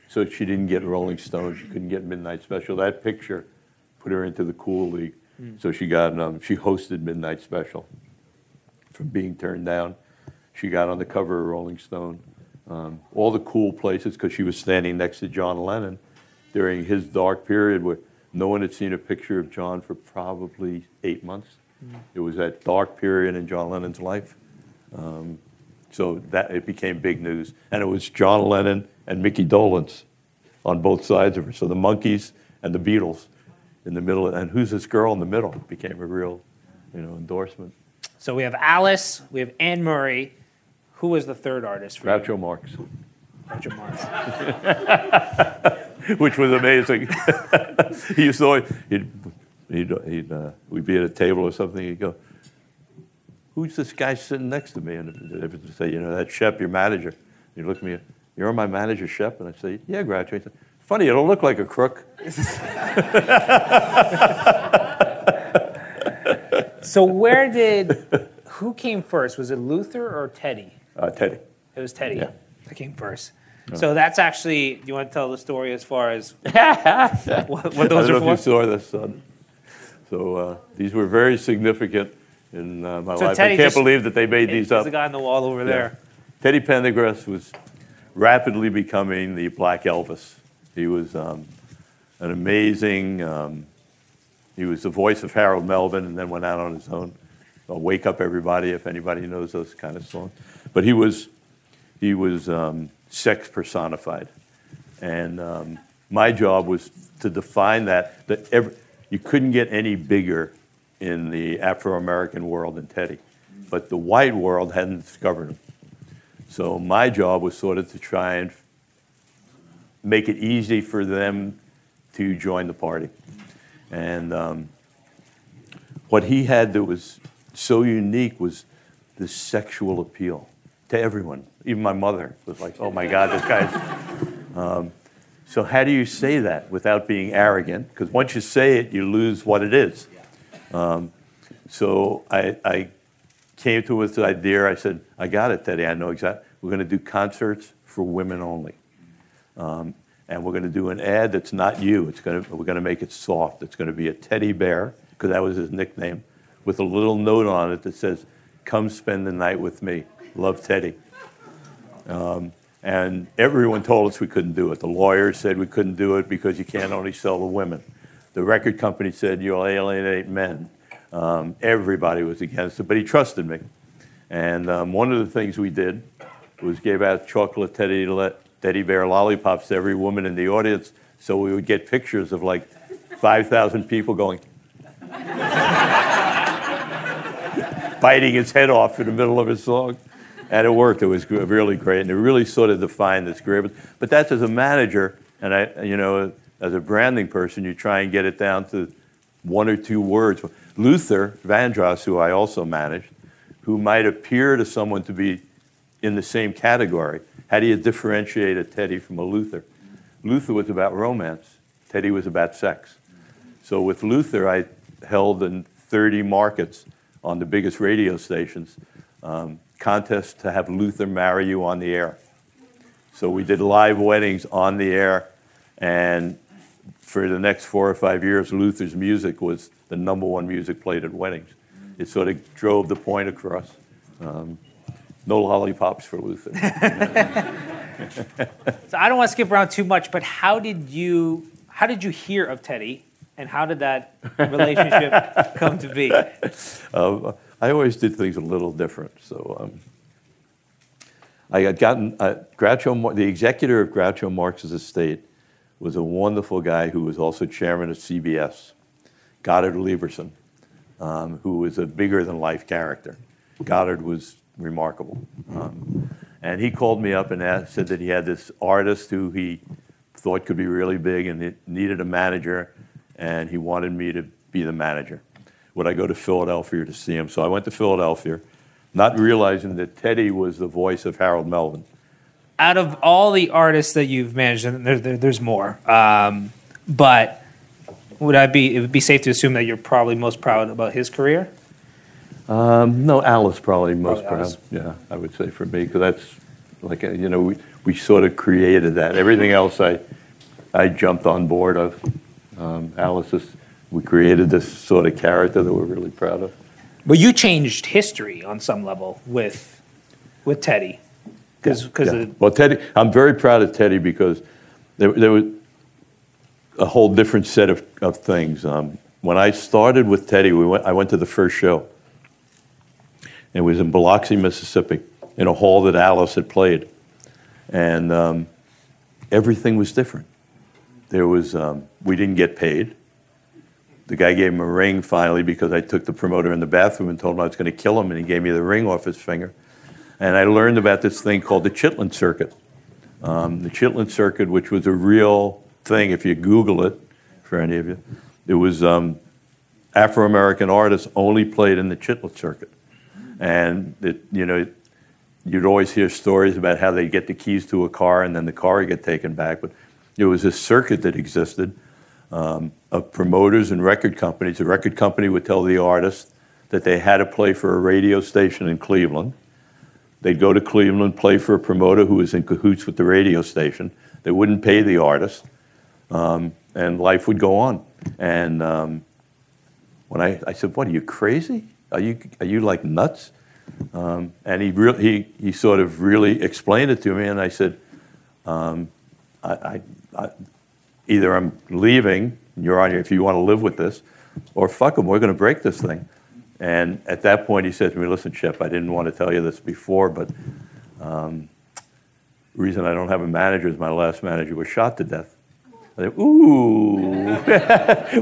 so she didn't get Rolling Stone. She couldn't get Midnight Special. That picture put her into the cool league, mm. So she got um, she hosted Midnight Special. From being turned down, she got on the cover of Rolling Stone. Um, all the cool places, because she was standing next to John Lennon during his dark period where no one had seen a picture of John for probably eight months. Mm. It was that dark period in John Lennon's life. Um, so that it became big news. And it was John Lennon and Mickey Dolenz on both sides of her. So the Monkees and the Beatles in the middle. And who's this girl in the middle? It became a real, you know, endorsement. So we have Alice, we have Anne Murray. Who was the third artist for Groucho you? Marx. Groucho Marx. Which was amazing. He used to always, he'd He'd, he'd uh, we'd be at a table or something. He'd go, "Who's this guy sitting next to me?" And if they say, "You know, that's Shep, your manager." He'd look at me, "You're my manager, Shep?" And I'd say, "Yeah, graduate." "Funny, you don't look like a crook." So where did, who came first? Was it Luther or Teddy? Uh, Teddy. It was Teddy. Yeah. That came first. No. So that's actually, do you want to tell the story as far as what, what those are for? I don't know for? If you saw this. Uh, so uh, these were very significant in uh, my so life. Teddy I can't just, believe that they made it, these up. There's a guy on the wall over yeah. there. Teddy Pendergrass was rapidly becoming the Black Elvis. He was um, an amazing, um, he was the voice of Harold Melvin and then went out on his own. I'll Wake Up Everybody, if anybody knows those kind of songs. But he was, he was um, sex personified. And um, my job was to define that, that every, you couldn't get any bigger in the Afro-American world than Teddy. But the white world hadn't discovered him. So my job was sort of to try and make it easy for them to join the party. And um, what he had that was so unique was the sexual appeal to everyone. Even my mother was like, "Oh my God, this guy's..." Um, so how do you say that without being arrogant? Because once you say it, you lose what it is. Um, so I, I came to it with the idea. I said, "I got it, Teddy. I know exactly. We're going to do concerts for women only. Um, and we're going to do an ad that's not you. It's going to, we're going to make it soft. It's going to be a teddy bear," because that was his nickname, with a little note on it that says, "Come spend the night with me. Love, Teddy." Um, and everyone told us we couldn't do it. The lawyers said we couldn't do it because you can't only sell to women. The record company said you'll alienate men. Um, everybody was against it, but he trusted me. And um, one of the things we did was gave out chocolate teddy let teddy bear lollipops to every woman in the audience, so we would get pictures of like five thousand people going, biting his head off in the middle of his song. And it worked. It was really great, and it really sort of defined this career. But, but that's as a manager, and I, you know, as a branding person, you try and get it down to one or two words. Luther Vandross, who I also managed, who might appear to someone to be in the same category. How do you differentiate a Teddy from a Luther? Luther was about romance. Teddy was about sex. So with Luther, I held in thirty markets on the biggest radio stations, um, contests to have Luther marry you on the air. So we did live weddings on the air, and for the next four or five years, Luther's music was the number one music played at weddings. It sort of drove the point across. Um, no lollipops for Luther. So I don't want to skip around too much, but how did you how did you hear of Teddy, and how did that relationship come to be? Um, I always did things a little different. So um, I had gotten uh, Groucho Mar- the executor of Groucho Marx's estate was a wonderful guy who was also chairman of C B S, Goddard Lieberson, um, who was a bigger-than-life character. Goddard was remarkable. Um, and he called me up and asked, said that he had this artist who he thought could be really big and it needed a manager, and he wanted me to be the manager. Would I go to Philadelphia to see him? So I went to Philadelphia, not realizing that Teddy was the voice of Harold Melvin. Out of all the artists that you've managed, and there, there, there's more, um, but would I be? It would be safe to assume that you're probably most proud about his career. Um, no, Alice probably most probably proud. Alice. Yeah, I would say for me, because that's like a, you know we we sort of created that. Everything else I I jumped on board of. Um, Alice is, we created this sort of character that we're really proud of. But you changed history on some level with with Teddy. Cause, cause yeah. Well, Teddy, I'm very proud of Teddy because there, there was a whole different set of, of things. Um, when I started with Teddy, we went, I went to the first show. It was in Biloxi, Mississippi, in a hall that Alice had played. And um, everything was different. There was, um, we didn't get paid. The guy gave him a ring finally because I took the promoter in the bathroom and told him I was going to kill him, and he gave me the ring off his finger. And I learned about this thing called the Chitlin Circuit. Um, the Chitlin Circuit, which was a real thing, if you Google it, for any of you, it was um, Afro-American artists only played in the Chitlin Circuit. And, it, you know, you'd always hear stories about how they'd get the keys to a car and then the car would get taken back. But it was this circuit that existed um, of promoters and record companies. The record company would tell the artist that they had to play for a radio station in Cleveland. They'd go to Cleveland, play for a promoter who was in cahoots with the radio station. They wouldn't pay the artist, um, and life would go on. And um, when I, I said, "What, are you crazy? Are you are you like nuts?" Um, and he really he he sort of really explained it to me. And I said, um, I, I, I, "Either I'm leaving, you're on your, if you want to live with this, or fuck them, we're going to break this thing." And at that point, he said to me, "Listen, Shep, I didn't want to tell you this before, but um, the reason I don't have a manager is my last manager was shot to death." I said, "Ooh,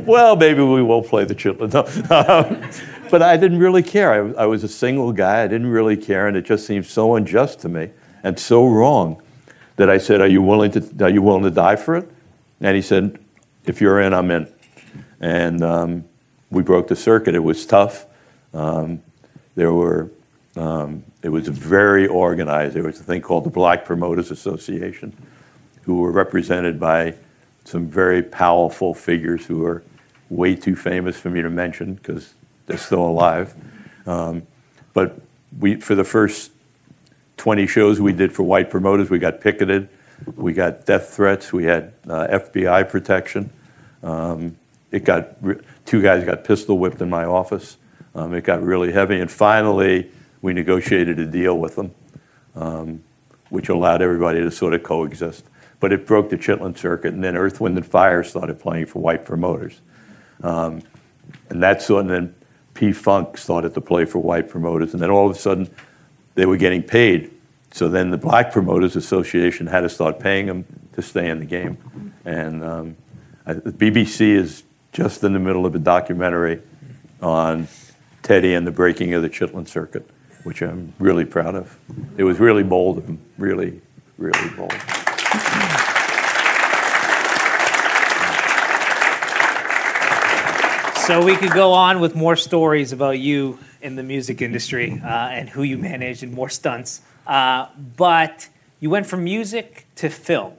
well, maybe we won't play the Chitlin." Um, but I didn't really care. I, I was a single guy. I didn't really care, and it just seemed so unjust to me and so wrong that I said, "Are you willing to? Are you willing to die for it?" And he said, "If you're in, I'm in." And um, we broke the circuit. It was tough. Um, there were, um, it was very organized. There was a thing called the Black Promoters Association, who were represented by some very powerful figures who are way too famous for me to mention because they're still alive. Um, but we, for the first twenty shows we did for white promoters, we got picketed, we got death threats, we had uh, F B I protection. Um, it got, two guys got pistol whipped in my office. Um, it got really heavy, and finally we negotiated a deal with them, um, which allowed everybody to sort of coexist. But it broke the Chitlin Circuit, and then Earth, Wind, and Fire started playing for white promoters. Um, and that sort, and then P-Funk started to play for white promoters, and then all of a sudden they were getting paid. So then the Black Promoters Association had to start paying them to stay in the game. And um, I, the B B C is just in the middle of a documentary on Teddy and the breaking of the Chitlin Circuit, which I'm really proud of. It was really bold of him, really, really bold. So we could go on with more stories about you in the music industry uh, and who you managed and more stunts, uh, but you went from music to film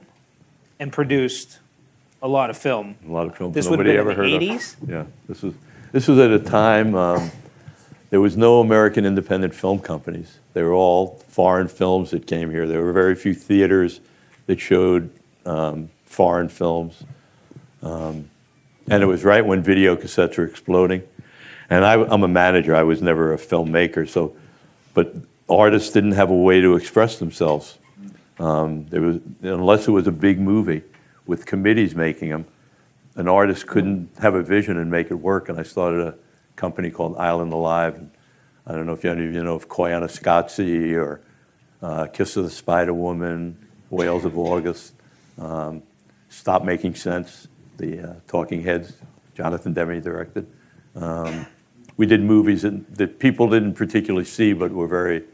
and produced a lot of film. A lot of film. This would have been in the eighties? Yeah, this was, this was at a time... Um, There was no American independent film companies. They were all foreign films that came here. There were very few theaters that showed um, foreign films. Um, and it was right when video cassettes were exploding. And I, I'm a manager. I was never a filmmaker. So, but artists didn't have a way to express themselves. Um, there was, unless it was a big movie with committees making them, an artist couldn't have a vision and make it work. And I started a company called Island Alive. And I don't know if any of you know of Koyana Scotzi or uh, Kiss of the Spider Woman, Whales of August, um, Stop Making Sense, the uh, Talking Heads, Jonathan Demme directed. Um, we did movies that, that people didn't particularly see but were very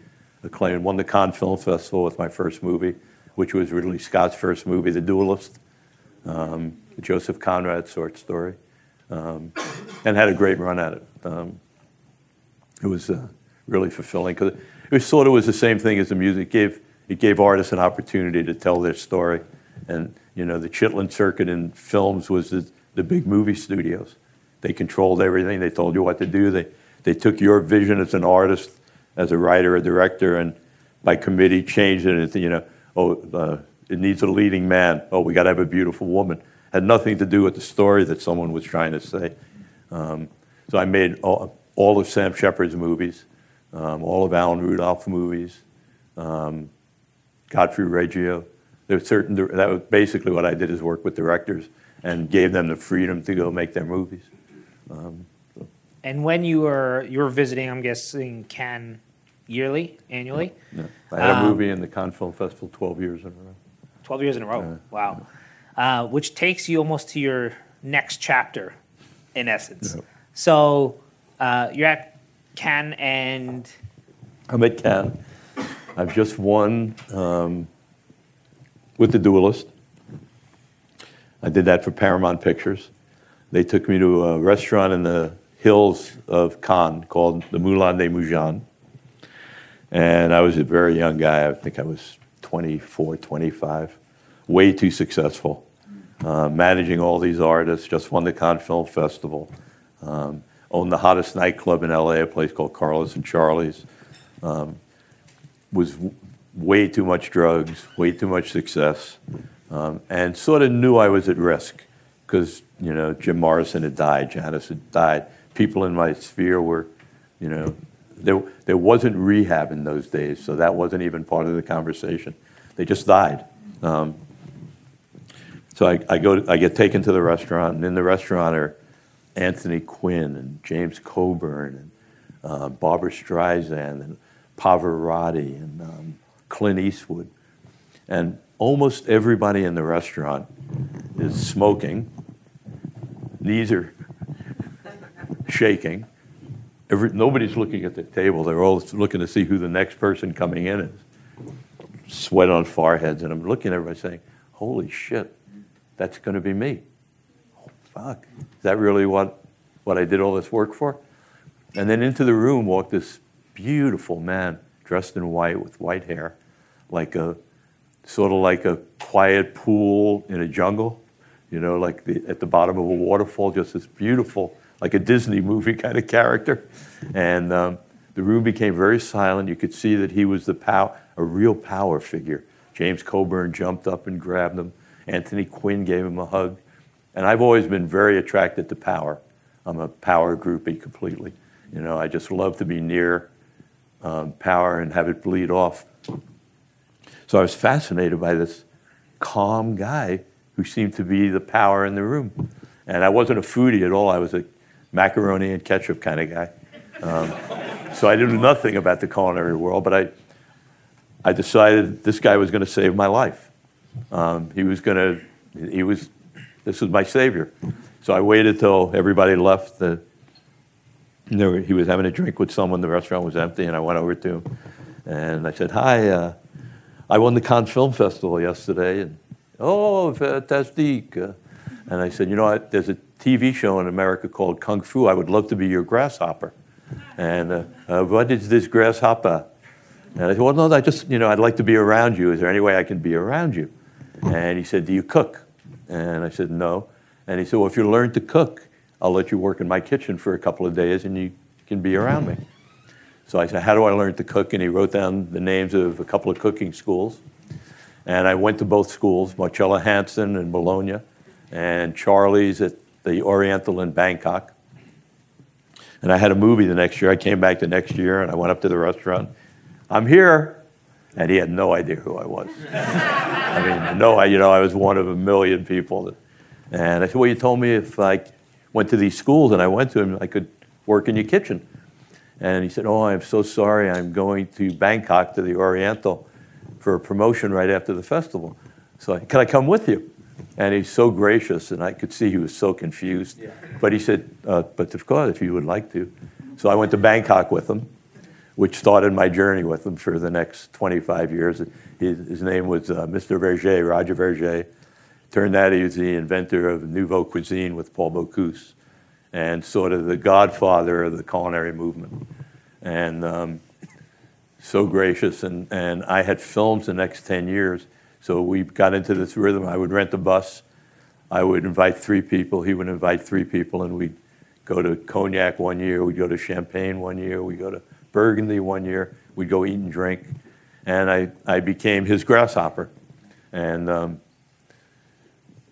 acclaimed. Won the Cannes Film Festival with my first movie, which was Ridley Scott's first movie, The Duelist, um, the Joseph Conrad short story. Um, and had a great run at it. Um, it was uh, really fulfilling because it was sort of was the same thing as the music. It gave, it gave artists an opportunity to tell their story. And you know, the Chitlin Circuit in films was the, the big movie studios. They controlled everything. They told you what to do. They, they took your vision as an artist, as a writer, a director, and by committee changed it. You know, oh, uh, it needs a leading man. Oh, we got to have a beautiful woman. Had nothing to do with the story that someone was trying to say. Um, so I made all, all of Sam Shepard's movies, um, all of Alan Rudolph's movies, um, Godfrey Reggio. There were certain, that was basically what I did is work with directors and gave them the freedom to go make their movies. Um, so. And when you were, you were visiting, I'm guessing, Cannes yearly, annually? Yeah, yeah. I had um, a movie in the Cannes Film Festival twelve years in a row. twelve years in a row, yeah. Wow. Yeah. Uh, which takes you almost to your next chapter, in essence. Yep. So uh, you're at Cannes and... I'm at Cannes. I've just won um, with The Duelist. I did that for Paramount Pictures. They took me to a restaurant in the hills of Cannes called the Moulin des Moujans. And I was a very young guy. I think I was twenty-four, twenty-five. Way too successful. Uh, managing all these artists. Just won the Cannes Film Festival. Um, owned the hottest nightclub in L A, a place called Carlos and Charlie's. Um, was w way too much drugs. Way too much success. Um, and sort of knew I was at risk. Because, you know, Jim Morrison had died. Janis had died. People in my sphere were, you know... There, there wasn't rehab in those days, so that wasn't even part of the conversation. They just died. Um, so I, I go, to, I get taken to the restaurant, and in the restaurant are Anthony Quinn and James Coburn and uh, Barbra Streisand and Pavarotti and um, Clint Eastwood, and almost everybody in the restaurant is smoking. Knees are shaking. Every, nobody's looking at the table. They're all looking to see who the next person coming in is. Sweat on foreheads. And I'm looking at everybody saying, holy shit, that's going to be me. Oh, fuck. Is that really what, what I did all this work for? And then into the room walked this beautiful man dressed in white with white hair, like a sort of like a quiet pool in a jungle, you know, like the, at the bottom of a waterfall, just this beautiful, like a Disney movie kind of character. And um, the room became very silent. You could see that he was the pow a real power figure. James Coburn jumped up and grabbed him. Anthony Quinn gave him a hug. And I've always been very attracted to power. I'm a power groupie completely. You know, I just love to be near um, power and have it bleed off. So I was fascinated by this calm guy who seemed to be the power in the room. And I wasn't a foodie at all. I was a macaroni and ketchup kind of guy. Um, so I knew nothing about the culinary world, but I, I decided this guy was going to save my life. Um, he was going to, he was, this was my savior. So I waited till everybody left. The, you know, he was having a drink with someone. The restaurant was empty, and I went over to him. And I said, hi, uh, I won the Cannes Film Festival yesterday. And, oh, fantastic. Uh, and I said, you know, I, there's a T V show in America called Kung Fu. I would love to be your grasshopper. And uh, uh, what is this grasshopper? And I said, well, no, I just, you know, I'd like to be around you. Is there any way I can be around you? And he said, do you cook? And I said, no. And he said, well, if you learn to cook, I'll let you work in my kitchen for a couple of days and you can be around me. So I said, how do I learn to cook? And he wrote down the names of a couple of cooking schools. And I went to both schools, Marcella Hansen in Bologna and Charlie's at the Oriental in Bangkok. And I had a movie the next year. I came back the next year and I went up to the restaurant. I'm here. And he had no idea who I was. I mean, no, I, you know, I was one of a million people. That, and I said, well, you told me if I went to these schools and I went to him, I could work in your kitchen. And he said, oh, I'm so sorry. I'm going to Bangkok to the Oriental for a promotion right after the festival. So I, can I come with you? And he's so gracious, and I could see he was so confused. Yeah. But he said, uh, but of course, if you would like to. So I went to Bangkok with him, which started my journey with him for the next twenty-five years. His, his name was uh, Mister Verger, Roger Verger. Turned out he was the inventor of Nouveau Cuisine with Paul Bocuse, and sort of the godfather of the culinary movement. And um, so gracious, and, and I had films the next ten years. So we got into this rhythm. I would rent the bus. I would invite three people. He would invite three people. And we'd go to Cognac one year. We'd go to Champagne one year. We'd go to Burgundy one year. We'd go eat and drink. And I, I became his grasshopper. And um,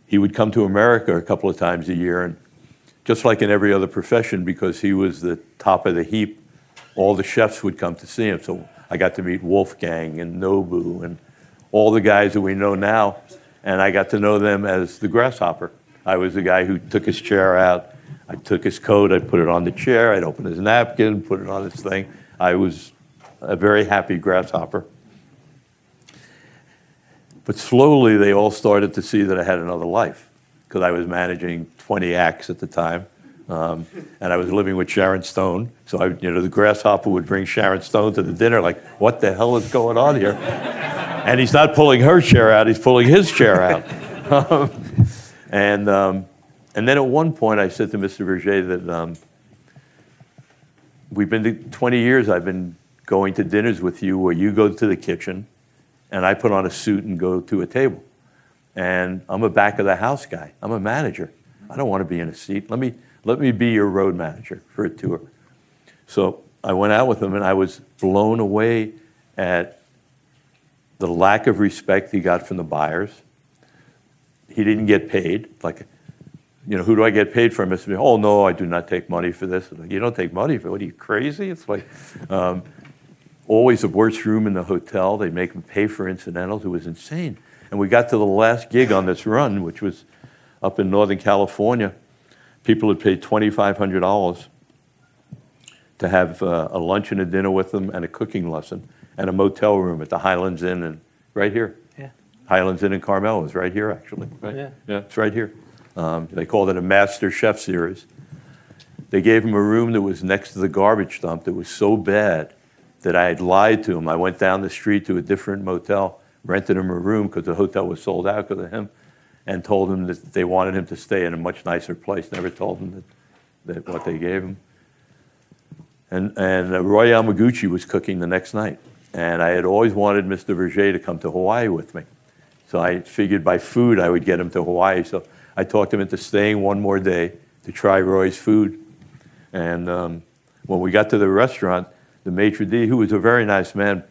he would come to America a couple of times a year. And just like in every other profession, because he was the top of the heap, all the chefs would come to see him. So I got to meet Wolfgang and Nobu and all the guys that we know now, and I got to know them as the grasshopper. I was the guy who took his chair out. I took his coat, I put it on the chair, I'd open his napkin, put it on his thing. I was a very happy grasshopper. But slowly they all started to see that I had another life, because I was managing twenty acts at the time, um, and I was living with Sharon Stone. So I, you know, the grasshopper would bring Sharon Stone to the dinner like, what the hell is going on here? And he's not pulling her chair out, he's pulling his chair out. um, and, um, and then at one point I said to Mister Verger that um, we've been to twenty years, I've been going to dinners with you where you go to the kitchen and I put on a suit and go to a table. And I'm a back of the house guy. I'm a manager. I don't want to be in a seat. Let me, let me be your road manager for a tour. So I went out with him and I was blown away at the lack of respect he got from the buyers. He didn't get paid. Like, you know, who do I get paid for? Mister Oh, no, I do not take money for this. Like, you don't take money for it? What, are you crazy? It's like um, always the worst room in the hotel. They make them pay for incidentals. It was insane. And we got to the last gig on this run, which was up in Northern California. People had paid twenty-five hundred dollars to have uh, a lunch and a dinner with them and a cooking lesson and a motel room at the Highlands Inn and right here. Yeah. Highlands Inn in Carmel is right here, actually. Right? Yeah. Yeah, it's right here. Um, they called it a Master Chef series. They gave him a room that was next to the garbage dump that was so bad that I had lied to him. I went down the street to a different motel, rented him a room because the hotel was sold out because of him, and told him that they wanted him to stay in a much nicer place. Never told him that, that what they gave him. And, and uh, Roy Yamaguchi was cooking the next night. And I had always wanted Mister Verger to come to Hawaii with me. So I figured by food I would get him to Hawaii. So I talked him into staying one more day to try Roy's food. And um, when we got to the restaurant, the maitre d', who was a very nice man,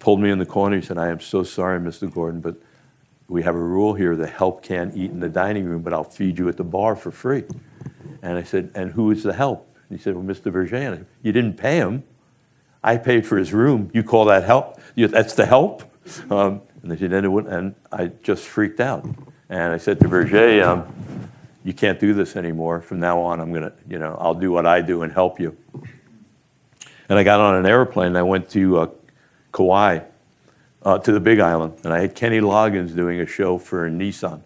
pulled me in the corner and said, I am so sorry, Mister Gordon, but we have a rule here, the help can't eat in the dining room, but I'll feed you at the bar for free. And I said, and who is the help? And he said, well, Mister Verger. You didn't pay him. I paid for his room. You call that help? You, that's the help? Um, and they said, and, it went, and I just freaked out. And I said to Verger, um, you can't do this anymore. From now on, I'm gonna, you know, I'll do what I do and help you. And I got on an airplane and I went to uh, Kauai, uh, to the Big Island. And I had Kenny Loggins doing a show for Nissan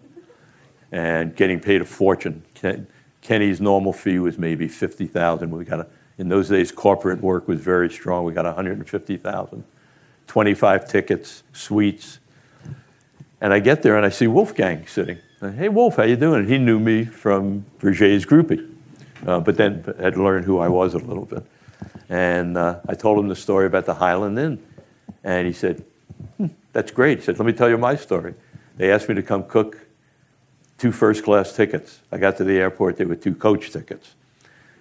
and getting paid a fortune. Ken, Kenny's normal fee was maybe fifty thousand. We got a, in those days, corporate work was very strong. We got one hundred fifty thousand, twenty-five tickets, suites. And I get there and I see Wolfgang sitting. I, hey, Wolf, how you doing? And he knew me from Verger's groupie, uh, but then had learned who I was a little bit. And uh, I told him the story about the Highland Inn. And he said, hmm, that's great. He said, let me tell you my story. They asked me to come cook two first-class tickets. I got to the airport, they were two coach tickets.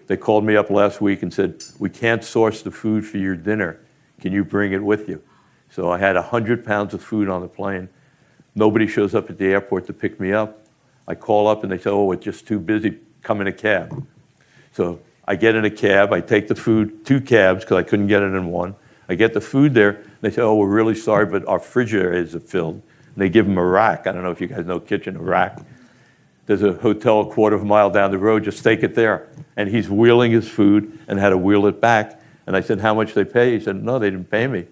They called me up last week and said, we can't source the food for your dinner. Can you bring it with you? So I had one hundred pounds of food on the plane. Nobody shows up at the airport to pick me up. I call up and they say, oh, we're just too busy, come in a cab. So I get in a cab, I take the food, two cabs, because I couldn't get it in one. I get the food there, they say, oh, we're really sorry, but our refrigerators are filled. And they give them a rack. I don't know if you guys know kitchen, a rack. There's a hotel a quarter of a mile down the road, just take it there. And he's wheeling his food and had to wheel it back. And I said, how much they pay? He said, no, they didn't pay me.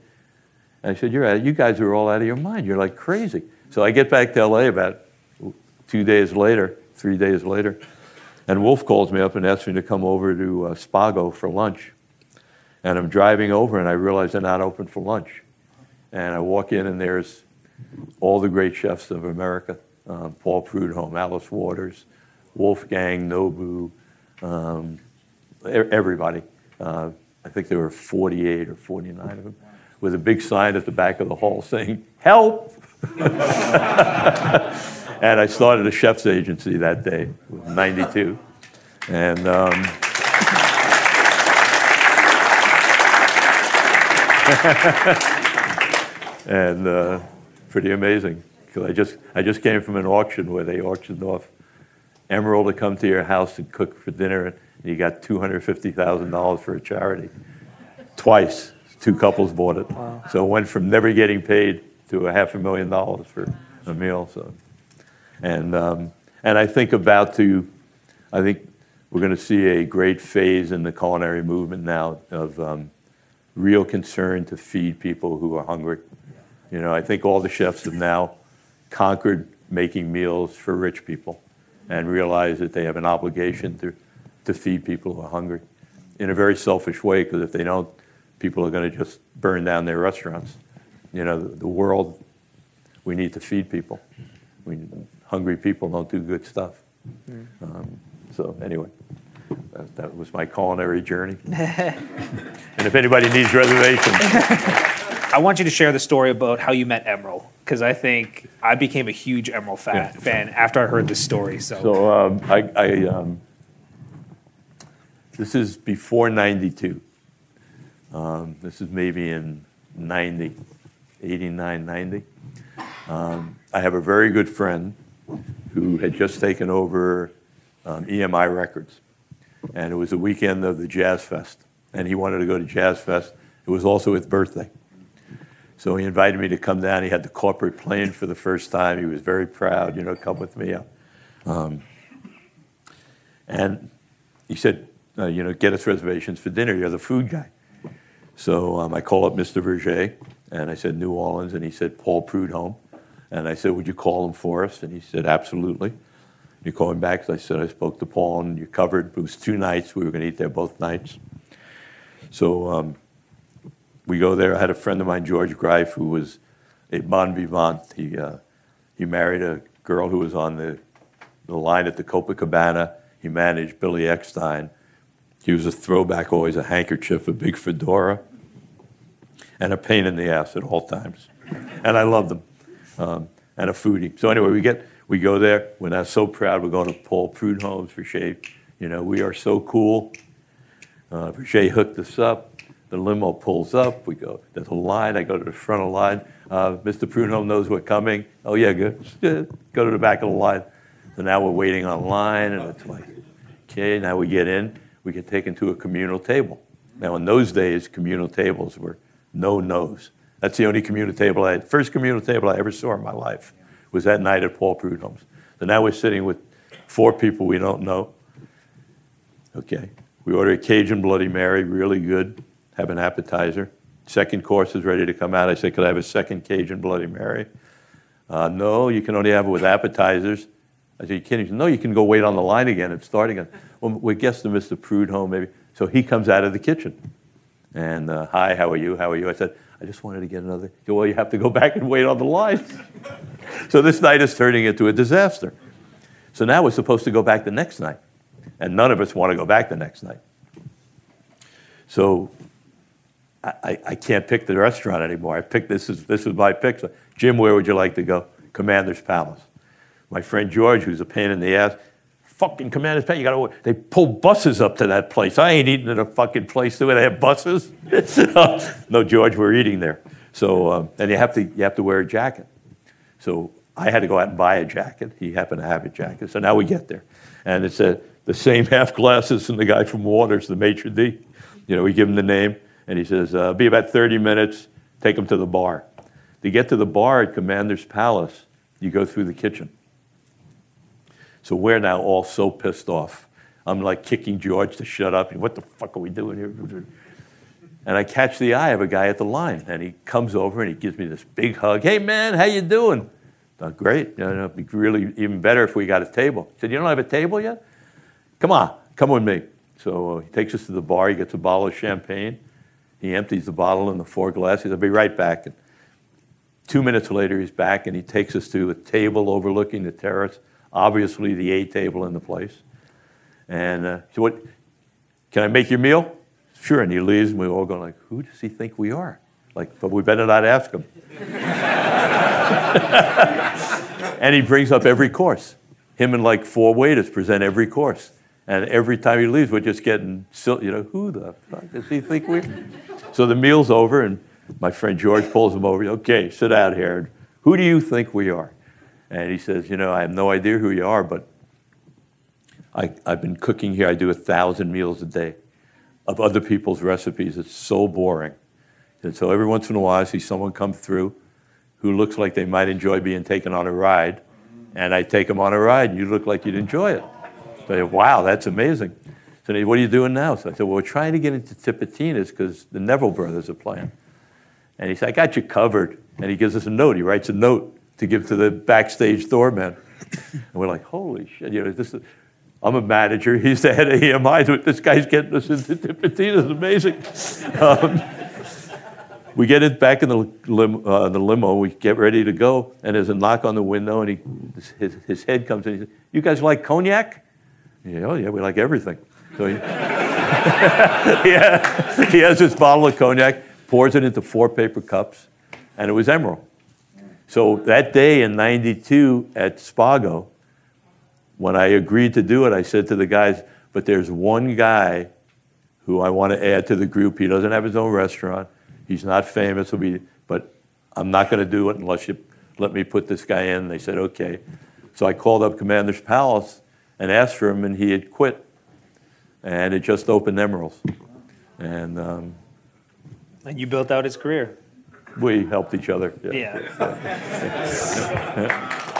And I said, you're, you guys are all out of your mind. You're like crazy. So I get back to L A about two days later, three days later. And Wolf calls me up and asks me to come over to uh, Spago for lunch. And I'm driving over and I realize they're not open for lunch. And I walk in and there's all the great chefs of America. Um, Paul Prudhomme, Alice Waters, Wolfgang, Nobu, um, everybody. Uh, I think there were forty-eight or forty-nine of them, with a big sign at the back of the hall saying, help! And I started a chef's agency that day, with ninety-two. And um, and uh, pretty amazing. I just, I just came from an auction where they auctioned off Emerald to come to your house and cook for dinner, and you got two hundred fifty thousand dollars for a charity. Twice, two couples bought it. Wow. So it went from never getting paid to a half a million dollars for a meal. So, and, um, and I think about to, I think we're going to see a great phase in the culinary movement now of um, real concern to feed people who are hungry. You know, I think all the chefs have now conquered making meals for rich people and realize that they have an obligation to, to feed people who are hungry in a very selfish way, because if they don't, people are going to just burn down their restaurants. You know, the, the world, we need to feed people. We, hungry people don't do good stuff. Um, so anyway, that, that was my culinary journey. And if anybody needs reservations. I want you to share the story about how you met Emeril, because I think I became a huge Emeril fan, yeah. fan after I heard this story. So, so um, I, I um, this is before ninety-two. Um, this is maybe in ninety, eighty-nine, ninety. Um, I have a very good friend who had just taken over um, E M I Records. And it was the weekend of the Jazz Fest. And he wanted to go to Jazz Fest. It was also his birthday. So he invited me to come down. He had the corporate plane for the first time. He was very proud, you know, come with me. Um, and he said, uh, you know, get us reservations for dinner. You're the food guy. So um, I called up Mister Verger, and I said, New Orleans, and he said, Paul Prudhomme. And I said, would you call him for us? And he said, absolutely. You call him back? So I said, I spoke to Paul, and you covered. It was two nights. We were going to eat there both nights. So um, we go there. I had a friend of mine, George Greif, who was a bon vivant. He, uh, he married a girl who was on the, the line at the Copacabana. He managed Billy Eckstine. He was a throwback, always a handkerchief, a big fedora, and a pain in the ass at all times. And I loved him. Um, and a foodie. So anyway, we get we go there. We're not so proud. We're going to Paul Prudhomme's for shave. You know, we are so cool. Uh, Verger hooked us up. The limo pulls up. We go. There's a line. I go to the front of the line. Uh, Mister Prudhomme knows we're coming. Oh yeah, good. Go to the back of the line. So now we're waiting online, and it's like, okay. Now we get in. We get taken to a communal table. Now in those days, communal tables were no nos. That's the only communal table I had. First communal table I ever saw in my life was that night at Paul Prudhomme's. So now we're sitting with four people we don't know. Okay. We order a Cajun Bloody Mary, really good. Have an appetizer. Second course is ready to come out. I say, could I have a second Cajun Bloody Mary? Uh, no, you can only have it with appetizers. I said, you kidding? He said, no, you can go wait on the line again and start again. Well, we guessed the Mister Prudhomme maybe. So he comes out of the kitchen. And uh, hi, how are you? How are you? I said, I just wanted to get another. Well, you have to go back and wait on the line. So this night is turning into a disaster. So now we're supposed to go back the next night. And none of us want to go back the next night. So I, I, I can't pick the restaurant anymore. I picked this is this was my pick. So, Jim, where would you like to go? Commander's Palace. My friend George, who's a pain in the ass, fucking Commander's Palace. You gotta, they pull buses up to that place. I ain't eating at a fucking place where they have buses. No, George, we're eating there. So, um, and you have to you have to wear a jacket. So I had to go out and buy a jacket. He happened to have a jacket. So now we get there, and it's a, the same half glasses from the guy from Waters, the maitre d'. You know, we give him the name, and he says, uh, "Be about thirty minutes. Take him to the bar." To get to the bar at Commander's Palace, you go through the kitchen. So we're now all so pissed off. I'm like kicking George to shut up. What the fuck are we doing here? And I catch the eye of a guy at the line, and he comes over and he gives me this big hug. Hey man, how you doing? Not great. You know, it'd be really even better if we got a table. He said, you don't have a table yet? Come on, come with me. So uh, he takes us to the bar. He gets a bottle of champagne. He empties the bottle in the four glasses. I'll be right back. And two minutes later, he's back, and he takes us to a table overlooking the terrace. Obviously the A table in the place. And uh, so what, can I make your meal? Sure, and he leaves, and we all go like, who does he think we are? Like, but we better not ask him. And he brings up every course. Him and like four waiters present every course. And every time he leaves, we're just getting, you know, who the fuck does he think we are? So the meal's over, and my friend George pulls him over. Okay, sit out here. Who do you think we are? And he says, you know, I have no idea who you are, but I, I've been cooking here. I do a thousand meals a day of other people's recipes. It's so boring. And so every once in a while, I see someone come through who looks like they might enjoy being taken on a ride, and I take them on a ride, and you look like you'd enjoy it. So I said, wow, that's amazing. So they said, what are you doing now? So I said, well, we're trying to get into Tipitina's because the Neville brothers are playing. And he said, I got you covered. And he gives us a note. He writes a note to give to the backstage doorman. And we're like, holy shit, you know, this is, I'm a manager, he's the head of E M I, but this guy's getting us into Tipitina's, it's amazing. Um, we get it back in the, lim, uh, the limo, we get ready to go, and there's a knock on the window, and he, his, his head comes in, he says, you guys like cognac? Yeah, oh yeah, we like everything. So he, yeah, he has this bottle of cognac, pours it into four paper cups, and it was Emeril. So that day in ninety-two at Spago, when I agreed to do it, I said to the guys, but there's one guy who I want to add to the group. He doesn't have his own restaurant. He's not famous, but I'm not going to do it unless you let me put this guy in. And they said, okay. So I called up Commander's Palace and asked for him, and he had quit. And it just opened Emeril's. And, um, and you built out his career. We helped each other. Yeah. yeah. yeah. yeah.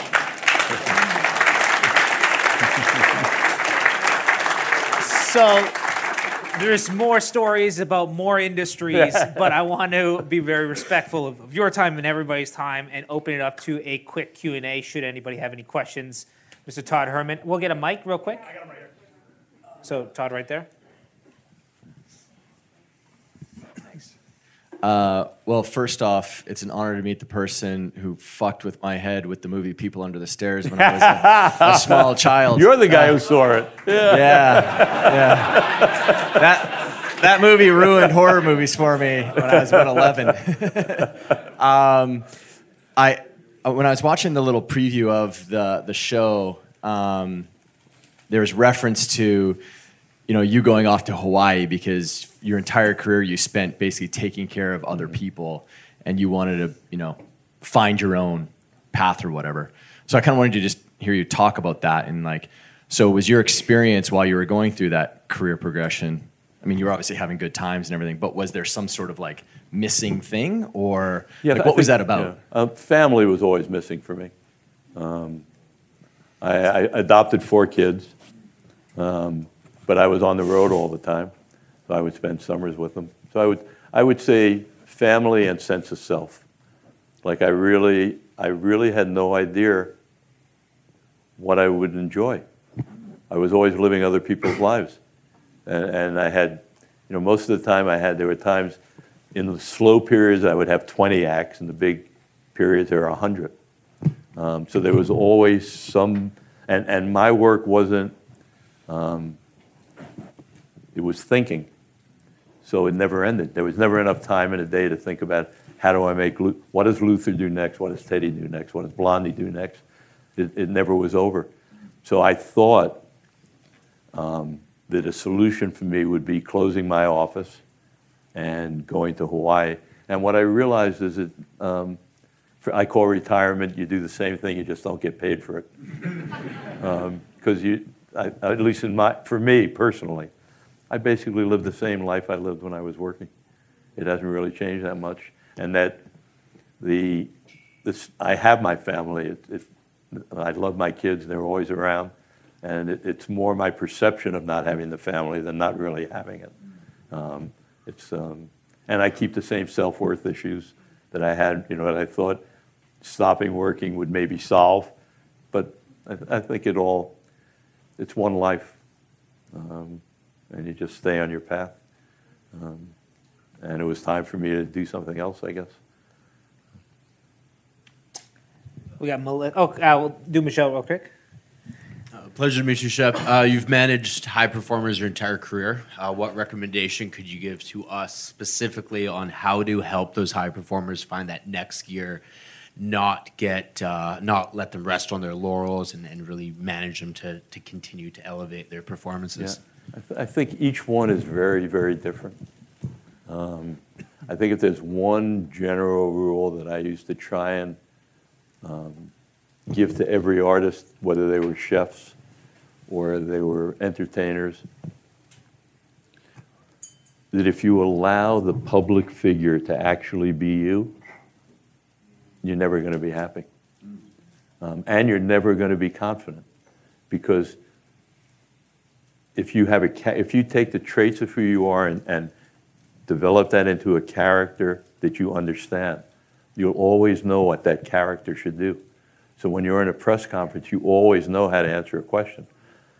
So there's more stories about more industries, but I want to be very respectful of, of your time and everybody's time and open it up to a quick Q and A should anybody have any questions. Mister Todd Herman. We'll get a mic real quick. I got him right here. So Todd right there. Uh, well, first off, it's an honor to meet the person who fucked with my head with the movie People Under the Stairs when I was a, a small child. You're the guy uh, who saw it. Yeah, yeah. yeah. That, that movie ruined horror movies for me when I was about eleven. um, I, when I was watching the little preview of the, the show, um, there was reference to, you know, you going off to Hawaii because your entire career you spent basically taking care of other people and you wanted to, you know, find your own path or whatever. So I kind of wanted to just hear you talk about that and like, so was your experience while you were going through that career progression, I mean, you were obviously having good times and everything, but was there some sort of like missing thing or yeah, like, what think, was that about? Yeah. Uh, family was always missing for me. Um, I, I adopted four kids. Um, But I was on the road all the time, so I would spend summers with them. So I would, I would say family and sense of self. Like I really, I really had no idea what I would enjoy. I was always living other people's lives, and, and I had, you know, most of the time I had. There were times in the slow periods I would have twenty acts, in the big periods there were a hundred. Um, so there was always some, and and my work wasn't. Um, It was thinking, so it never ended. There was never enough time in a day to think about how do I make, what does Luther do next? What does Teddy do next? What does Blondie do next? It, it never was over. So I thought um, that a solution for me would be closing my office and going to Hawaii. And what I realized is that um, for, I call retirement, you do the same thing, you just don't get paid for it. Because um, you, I, at least in my, for me personally, I basically lived the same life I lived when I was working. It hasn't really changed that much. And that the, this, I have my family. It, it, I love my kids. They're always around. And it, it's more my perception of not having the family than not really having it. Um, it's, um, and I keep the same self-worth issues that I had, you know, that I thought stopping working would maybe solve. But I, I think it all, it's one life. Um, And you just stay on your path. Um, and it was time for me to do something else, I guess. We got Melissa. Oh, uh, we'll do Michelle real quick. Uh, pleasure to meet you, Shep. Uh, you've managed high performers your entire career. Uh, what recommendation could you give to us specifically on how to help those high performers find that next gear, not get, uh, not let them rest on their laurels and, and really manage them to, to continue to elevate their performances? Yeah. I, th I think each one is very, very different. Um, I think if there's one general rule that I used to try and um, give to every artist, whether they were chefs or they were entertainers, that if you allow the public figure to actually be you, you're never going to be happy. Um, and you're never going to be confident because If you have a, if you take the traits of who you are and, and develop that into a character that you understand, you'll always know what that character should do. So when you're in a press conference, you always know how to answer a question.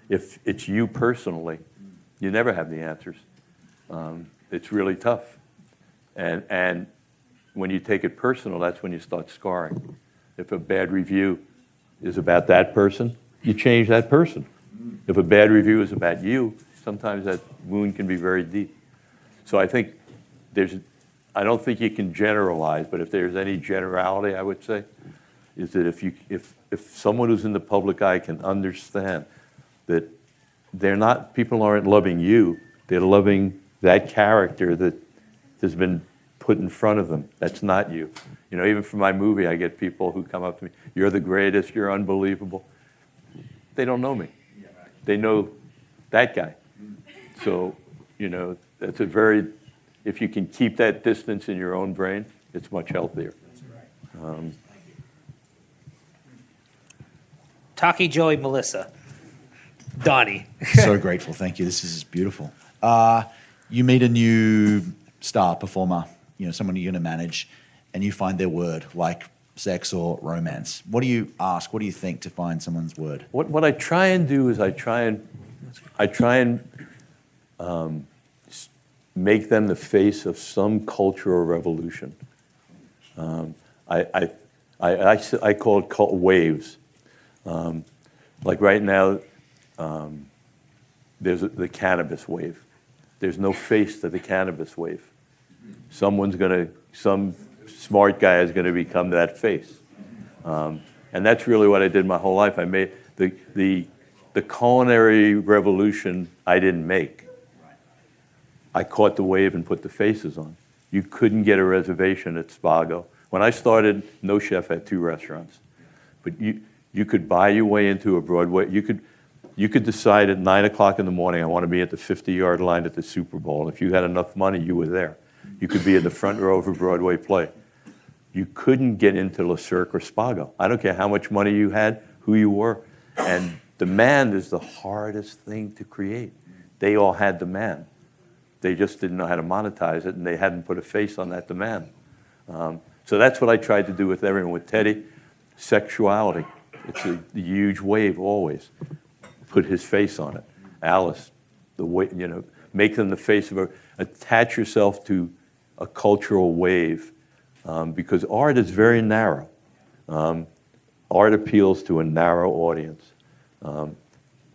If it's you personally, you never have the answers. Um, it's really tough. And, and when you take it personal, that's when you start scarring. If a bad review is about that person, you change that person. If a bad review is about you, sometimes that wound can be very deep. So I think there's, I don't think you can generalize, but if there's any generality, I would say, is that if you, if, if someone who's in the public eye can understand that they're not, people aren't loving you, they're loving that character that has been put in front of them. That's not you. You know, even for my movie, I get people who come up to me, you're the greatest, you're unbelievable. They don't know me. They know that guy. So, you know, that's a very, if you can keep that distance in your own brain, it's much healthier. Um, Taki, Joey, Melissa. Donnie. So grateful. Thank you. This is beautiful. Uh, you meet a new star performer, you know, someone you're going to manage, and you find their word, like sex or romance. What do you ask? What do you think to find someone's word? What, what I try and do is I try and, I try and um, make them the face of some cultural revolution. Um, I, I, I, I, I call it cult waves. Um, like right now, Um, there's a, the cannabis wave. There's no face to the cannabis wave. Someone's gonna, some smart guy is gonna become that face. Um, and that's really what I did my whole life. I made, the, the, the culinary revolution I didn't make. I caught the wave and put the faces on. You couldn't get a reservation at Spago. When I started, No Chef had two restaurants. But you, you could buy your way into a Broadway, you could, You could decide at nine o'clock in the morning, I want to be at the fifty-yard line at the Super Bowl. If you had enough money, you were there. You could be in the front row of a Broadway play. You couldn't get into Le Cirque or Spago. I don't care how much money you had, who you were. And demand is the hardest thing to create. They all had demand. They just didn't know how to monetize it, and they hadn't put a face on that demand. Um, so that's what I tried to do with everyone. With Teddy, sexuality. It's a huge wave always. Put his face on it. Alice, the way, you know, make them the face of a, attach yourself to a cultural wave, um, because art is very narrow. Um, art appeals to a narrow audience. Um,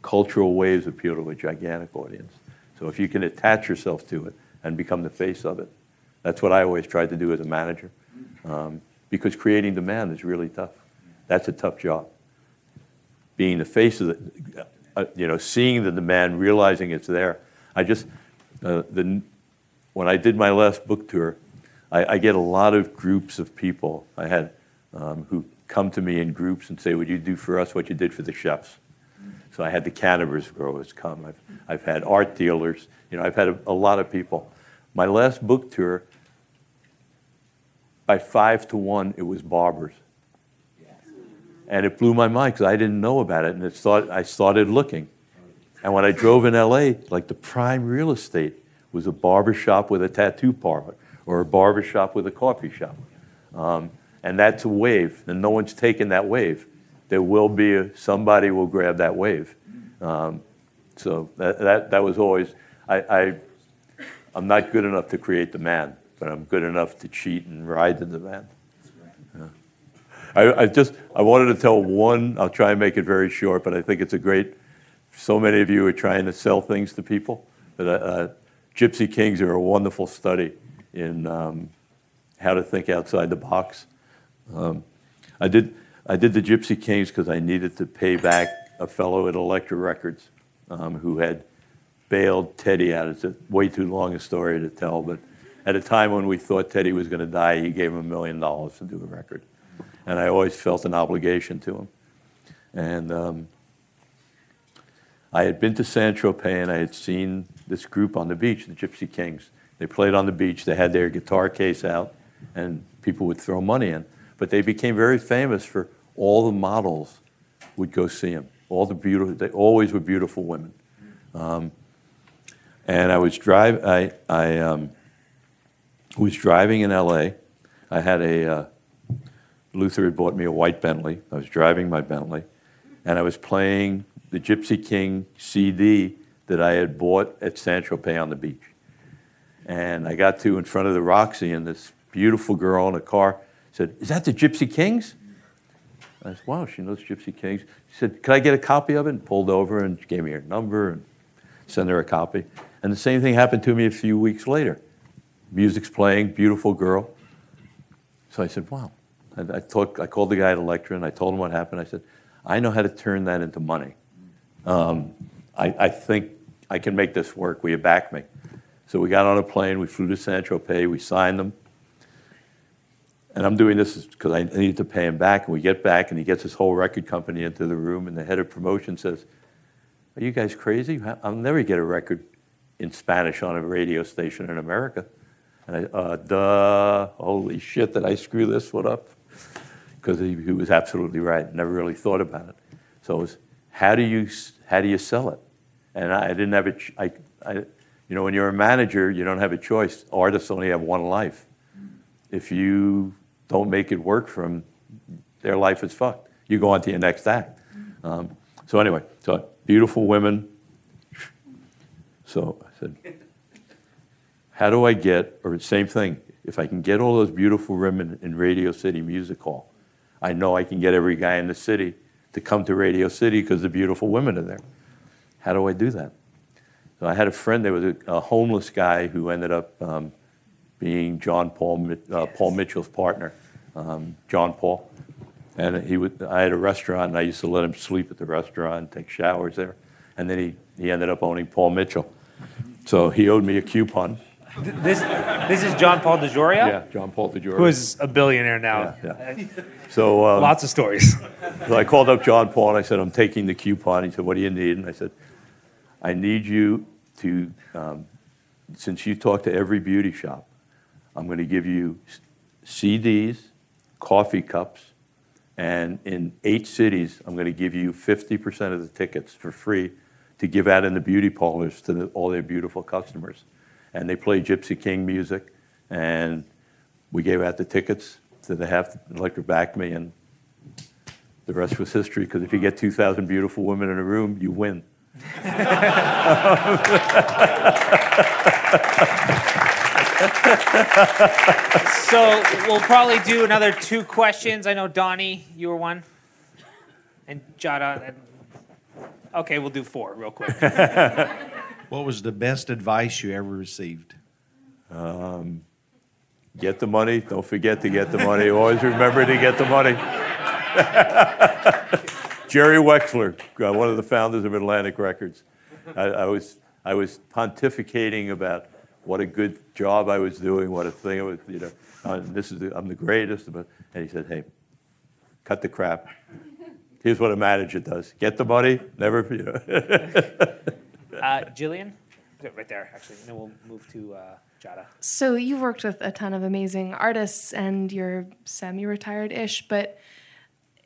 cultural waves appeal to a gigantic audience. So if you can attach yourself to it and become the face of it, that's what I always tried to do as a manager, um, because creating demand is really tough. That's a tough job. Being the face of the, Uh, you know, seeing the demand, realizing it's there. I just, uh, the, when I did my last book tour, I, I get a lot of groups of people I had um, who come to me in groups and say, would you do for us what you did for the chefs? So I had the cannabis growers come. I've, I've had art dealers. You know, I've had a, a lot of people. My last book tour, by five to one, it was barbers. And it blew my mind because I didn't know about it. And it started, I started looking. And when I drove in L A, like the prime real estate was a barbershop with a tattoo parlor or a barbershop with a coffee shop. Um, and that's a wave. And no one's taken that wave. There will be, a, somebody will grab that wave. Um, so that, that, that was always, I, I, I'm not good enough to create demand, but I'm good enough to cheat and ride the demand. I, I just, I wanted to tell one, I'll try and make it very short, but I think it's a great, so many of you are trying to sell things to people, but uh, Gypsy Kings are a wonderful study in um, how to think outside the box. Um, I, did, I did the Gypsy Kings because I needed to pay back a fellow at Elektra Records um, who had bailed Teddy out. It's a way too long a story to tell, but at a time when we thought Teddy was going to die, he gave him a million dollars to do a record. And I always felt an obligation to him. And um, I had been to Saint-Tropez, and I had seen this group on the beach, the Gypsy Kings. They played on the beach. They had their guitar case out, and people would throw money in. But they became very famous for all the models would go see them. All the beautiful, they always were beautiful women. Um, and I was drive. I I um, was driving in L A. I had a. Uh, Luther had bought me a white Bentley. I was driving my Bentley, and I was playing the Gypsy King C D that I had bought at Saint-Tropez on the beach. And I got to in front of the Roxy, and this beautiful girl in a car said, "Is that the Gypsy Kings?" I said, "Wow, she knows Gypsy Kings." She said, "Can I get a copy of it?" And pulled over and gave me her number. And send her a copy. And the same thing happened to me a few weeks later. Music's playing, beautiful girl. So I said, wow. I, I, talk, I called the guy at a lecture and I told him what happened. I said, I know how to turn that into money. Um, I, I think I can make this work. Will you back me? So we got on a plane. We flew to Saint-Tropez. We signed them. And I'm doing this because I needed to pay him back. And we get back, and he gets his whole record company into the room. And the head of promotion says, are you guys crazy? I'll never get a record in Spanish on a radio station in America. And I, uh, duh, holy shit, did I screw this one up? Because he, he was absolutely right. Never really thought about it. So it was, how do you, how do you sell it? And I, I didn't have a, ch I, I, you know, when you're a manager, you don't have a choice. Artists only have one life. If you don't make it work for them, their life is fucked. You go on to your next act. Um, so anyway, so beautiful women. So I said, how do I get, or same thing, if I can get all those beautiful women in Radio City Music Hall, I know I can get every guy in the city to come to Radio City because the beautiful women are there. How do I do that? So I had a friend, there was a, a homeless guy who ended up um, being John Paul, uh, Paul Mitchell's partner, um, John Paul. And he would, I had a restaurant, and I used to let him sleep at the restaurant, take showers there. And then he, he ended up owning Paul Mitchell. So he owed me a coupon. This, this is John Paul DeJoria? Yeah, John Paul DeJoria. Who is a billionaire now. Yeah, yeah. So, um, lots of stories. So I called up John Paul, and I said, I'm taking the coupon. He said, what do you need? And I said, I need you to, um, since you talk to every beauty shop, I'm going to give you C Ds, coffee cups, and in eight cities, I'm going to give you fifty percent of the tickets for free to give out in the beauty parlors to the, all their beautiful customers. And they play Gypsy King music, and we gave out the tickets to the half. Electra backed me, and the rest was history, because if you get two thousand beautiful women in a room, you win. So we'll probably do another two questions. I know, Donnie, you were one. And Jada. And... Okay, we'll do four real quick. What was the best advice you ever received? Um, get the money. Don't forget to get the money. Always remember to get the money. Jerry Wexler, one of the founders of Atlantic Records. I, I, was, I was pontificating about what a good job I was doing, what a thing it was, you know, uh, this is the, I'm the greatest. And he said, hey, cut the crap. Here's what a manager does. Get the money, never, you know. uh, Jillian, right there, actually. And then we'll move to uh, Jada. So you've worked with a ton of amazing artists and you're semi-retired-ish, but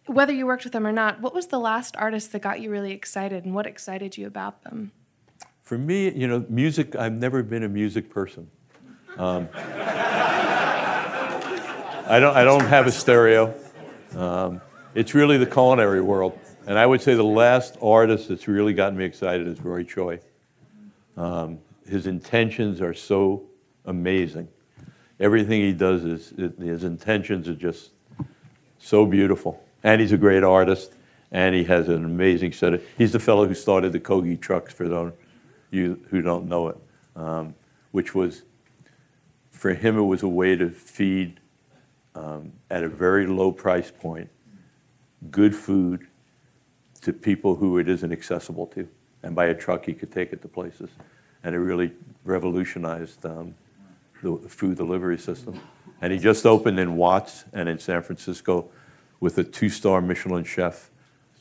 whether you worked with them or not, what was the last artist that got you really excited and what excited you about them? For me, you know, music, I've never been a music person. Um, I, don't, I don't have a stereo. Um, it's really the culinary world. And I would say the last artist that's really gotten me excited is Roy Choi. Um, his intentions are so amazing. Everything he does, is his intentions are just so beautiful. And he's a great artist, and he has an amazing set of, he's the fellow who started the Kogi trucks for those you who don't know it, um, which was, for him, it was a way to feed um, at a very low price point, good food to people who it isn't accessible to. And by a truck, he could take it to places. And it really revolutionized um, the food delivery system. And he just opened in Watts and in San Francisco with a two-star Michelin chef,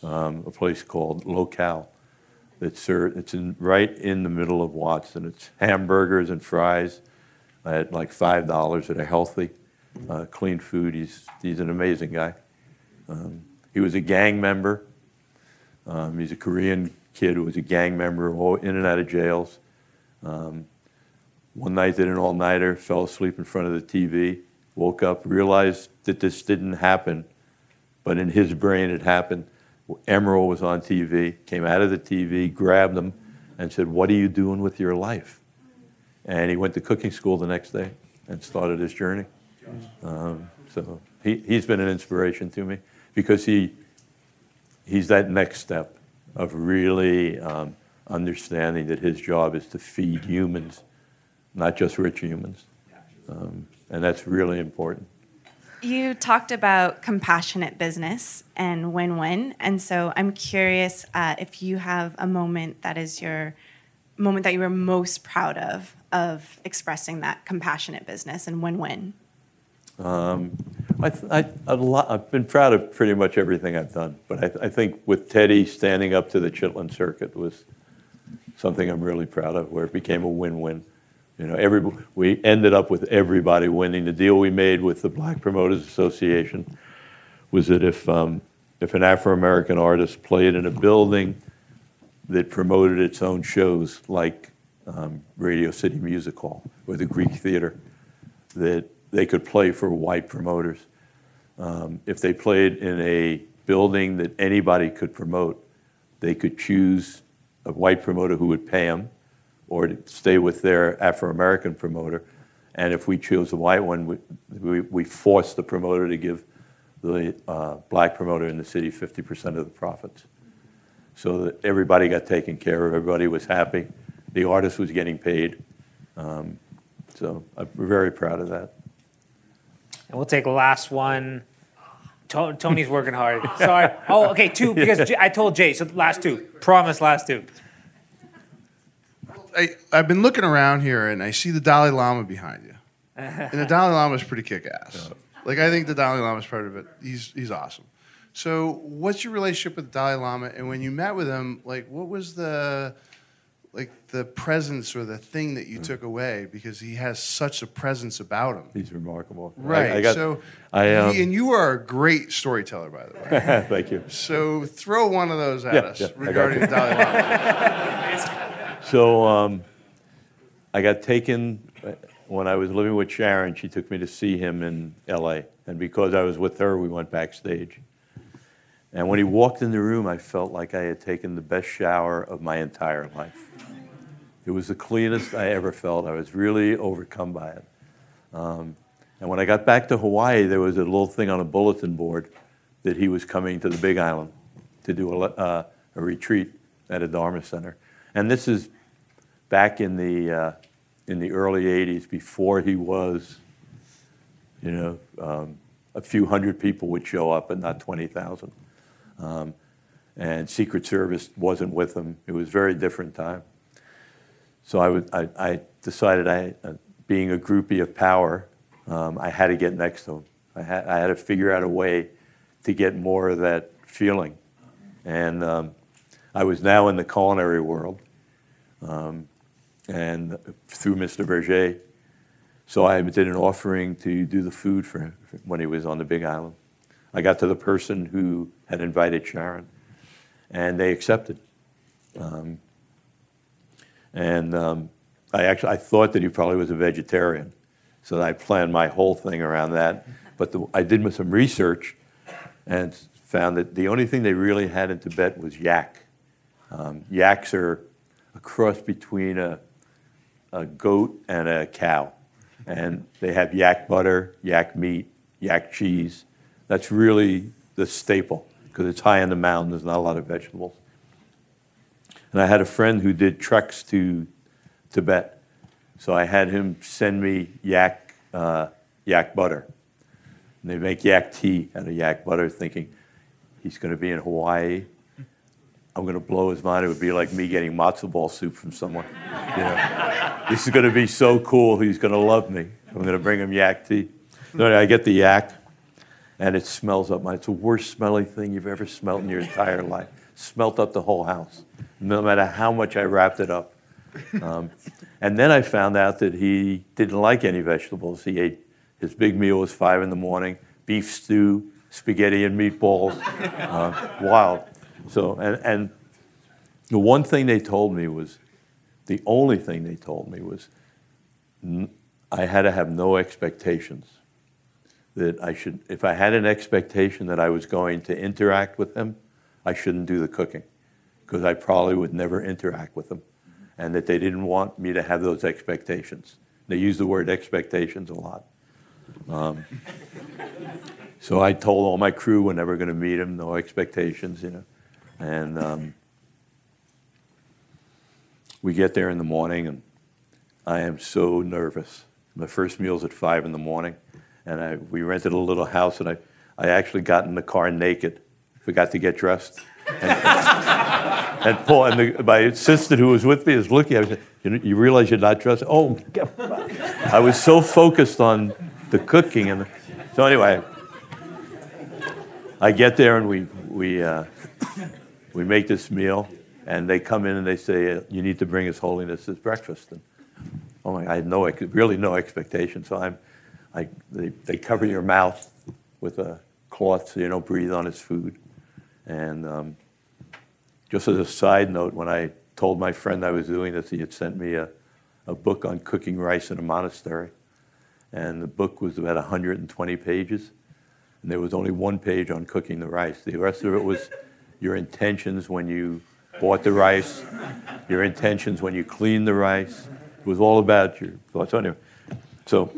um, a place called Locale. It's, it's in, right in the middle of Watts, and it's hamburgers and fries at like five dollars that are healthy, uh, clean food. He's, he's an amazing guy. Um, he was a gang member. Um, he's a Korean kid who was a gang member, all in and out of jails. Um, one night did an all-nighter, fell asleep in front of the T V, woke up, realized that this didn't happen, but in his brain it happened. Emeril was on T V, came out of the T V, grabbed him, and said, what are you doing with your life? And he went to cooking school the next day and started his journey. Um, so he, he's been an inspiration to me because he, he's that next step of really um, understanding that his job is to feed humans, not just rich humans. Um, and that's really important. You talked about compassionate business and win-win. And so I'm curious uh, if you have a moment that is your moment that you were most proud of, of expressing that compassionate business and win-win. Um, I th I, a lot, I've been proud of pretty much everything I've done, but I, th I think with Teddy standing up to the Chitlin Circuit was something I'm really proud of, where it became a win-win. You know, every, we ended up with everybody winning. The deal we made with the Black Promoters Association was that if, um, if an Afro-American artist played in a building that promoted its own shows, like um, Radio City Music Hall or the Greek Theater, that they could play for white promoters. Um, if they played in a building that anybody could promote, they could choose a white promoter who would pay them or to stay with their Afro-American promoter. And if we chose the white one, we, we, we forced the promoter to give the uh, black promoter in the city fifty percent of the profits. So that everybody got taken care of, everybody was happy, the artist was getting paid. Um, so I'm very proud of that. And we'll take the last one. Tony's working hard. Sorry. Oh, okay, two, because I told Jay, so last two. Promise, last two. I, I've been looking around here, and I see the Dalai Lama behind you. And the Dalai Lama is pretty kick-ass. Like, I think the Dalai Lama is part of it. He's, he's awesome. So what's your relationship with the Dalai Lama? And when you met with him, like, what was the, like, the presence or the thing that you took away? Because he has such a presence about him. He's remarkable. Right. I, I got, so, I, um... he, and you are a great storyteller, by the way. Thank you. So throw one of those at yeah, us yeah, regarding the Dalai Lama. So um, I got taken, when I was living with Sharon, she took me to see him in L A. And because I was with her, we went backstage. And when he walked in the room, I felt like I had taken the best shower of my entire life. It was the cleanest I ever felt. I was really overcome by it. Um, and when I got back to Hawaii, there was a little thing on a bulletin board that he was coming to the Big Island to do a, uh, a retreat at a Dharma center. And this is back in the uh, in the early eighties, before he was, you know, um, a few hundred people would show up, but not twenty thousand. Um, and Secret Service wasn't with them. It was a very different time. So I was, I, I decided, I, uh, being a groupie of power, um, I had to get next to him. I had I had to figure out a way to get more of that feeling, and um, I was now in the culinary world. Um, and through Mister Berger. So I did an offering to do the food for him when he was on the Big Island. I got to the person who had invited Sharon, and they accepted. Um, and um, I actually, I thought that he probably was a vegetarian, so I planned my whole thing around that. But the, I did some research and found that the only thing they really had in Tibet was yak. Um, yaks are a cross between a, a goat and a cow. And they have yak butter, yak meat, yak cheese. That's really the staple, because it's high in the mountain, there's not a lot of vegetables. And I had a friend who did treks to Tibet. So I had him send me yak, uh, yak butter. And they make yak tea out of yak butter, thinking he's gonna be in Hawaii. I'm going to blow his mind. It would be like me getting matzo ball soup from someone. You know, this is going to be so cool. He's going to love me. I'm going to bring him yak tea. So anyway, I get the yak, and it smells up. My, it's the worst smelly thing you've ever smelled in your entire life. Smelt up the whole house, no matter how much I wrapped it up. Um, and then I found out that he didn't like any vegetables. He ate, his big meal was five in the morning, beef stew, spaghetti and meatballs, uh, wild. So, and, and the one thing they told me was, the only thing they told me was, n I had to have no expectations. That I should, if I had an expectation that I was going to interact with them, I shouldn't do the cooking, because I probably would never interact with them, and that they didn't want me to have those expectations. They use the word expectations a lot. Um, so I told all my crew we're never going to meet him, no expectations, you know. And um, we get there in the morning, and I am so nervous. My first meal's at five in the morning, and I, we rented a little house, and I, I actually got in the car naked. Forgot to get dressed. And, and, and Paul, and the, my assistant who was with me is looking at me. You, you realize you're not dressed? Oh, I was so focused on the cooking, and the, so anyway, I get there and we we uh, we make this meal, and they come in and they say, "You need to bring His Holiness his breakfast." And oh my, I had no, really no expectation. So I'm, I they, they cover your mouth with a cloth so you don't breathe on his food. And um, just as a side note, when I told my friend I was doing this, he had sent me a, a book on cooking rice in a monastery. And the book was about one hundred twenty pages. And there was only one page on cooking the rice. The rest of it was your intentions when you bought the rice, your intentions when you cleaned the rice. It was all about your thoughts. So anyway, so,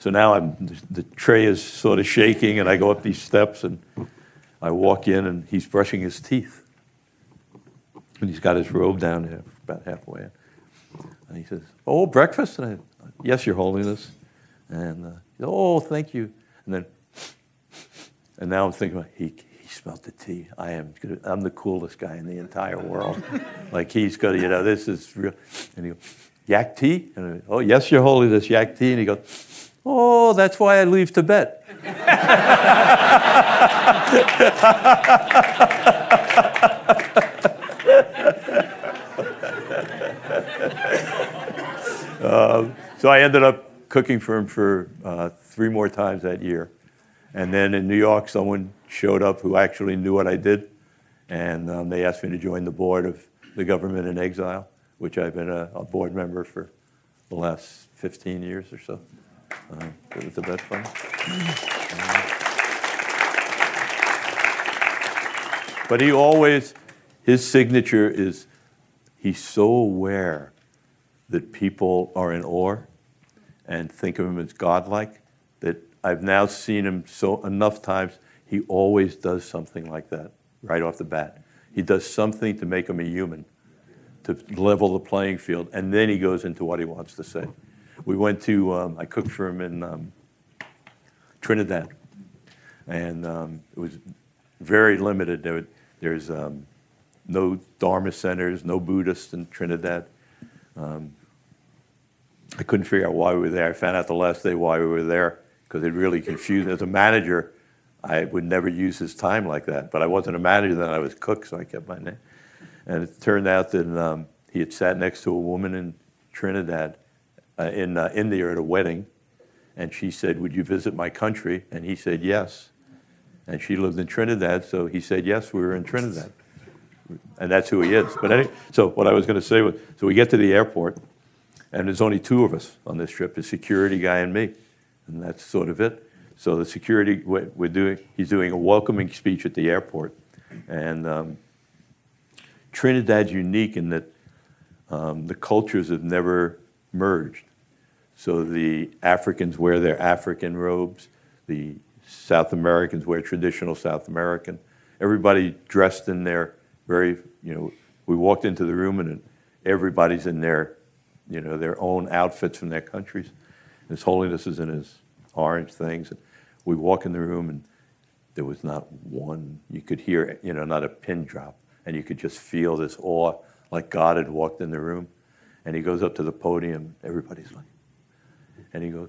so now I'm, the, the tray is sort of shaking, and I go up these steps, and I walk in, and he's brushing his teeth. And he's got his robe down here, about halfway in. And he says, "Oh, breakfast?" And I, "Yes, Your Holiness." And, uh, "Oh, thank you." And then, and now I'm thinking, well, he, he smelled the tea. I am, I'm the coolest guy in the entire world. Like, he's going to, you know, this is real. And he goes, "Yak tea?" And I, "Oh, yes, Your Holiness, yak tea." And he goes, "Oh, that's why I leave Tibet." um, so I ended up cooking for him for uh, three more times that year. And then in New York, someone showed up who actually knew what I did. And um, they asked me to join the board of the Government in Exile, which I've been a, a board member for the last fifteen years or so. Uh, it was the best fun. Uh, but he always, his signature is, he's so aware that people are in awe and think of him as godlike that I've now seen him so enough times, he always does something like that right off the bat. He does something to make him a human, to level the playing field, and then he goes into what he wants to say. We went to, um, I cooked for him in um, Trinidad, and um, it was very limited. There were, there's um, no Dharma centers, no Buddhists in Trinidad. Um, I couldn't figure out why we were there. I found out the last day why we were there, because it really confused me. As a manager, I would never use his time like that, but I wasn't a manager then, I was cook, so I kept my name. And it turned out that um, he had sat next to a woman in Trinidad, Uh, in uh, India at a wedding, and she said, "Would you visit my country?" And he said, "Yes." And she lived in Trinidad, so he said, "Yes, we were in Trinidad." And that's who he is. But anyway, so what I was going to say was, so we get to the airport, and there's only two of us on this trip, the security guy and me, and that's sort of it. So the security, we're doing, he's doing a welcoming speech at the airport, and um, Trinidad's unique in that um, the cultures have never merged. So the Africans wear their African robes, the South Americans wear traditional South American. Everybody dressed in their very, you know, we walked into the room and everybody's in their, you know, their own outfits from their countries. His Holiness is in his orange things. And we walk in the room and there was not one, you could hear, you know, not a pin drop. And you could just feel this awe, like God had walked in the room. And he goes up to the podium, everybody's like, and he goes,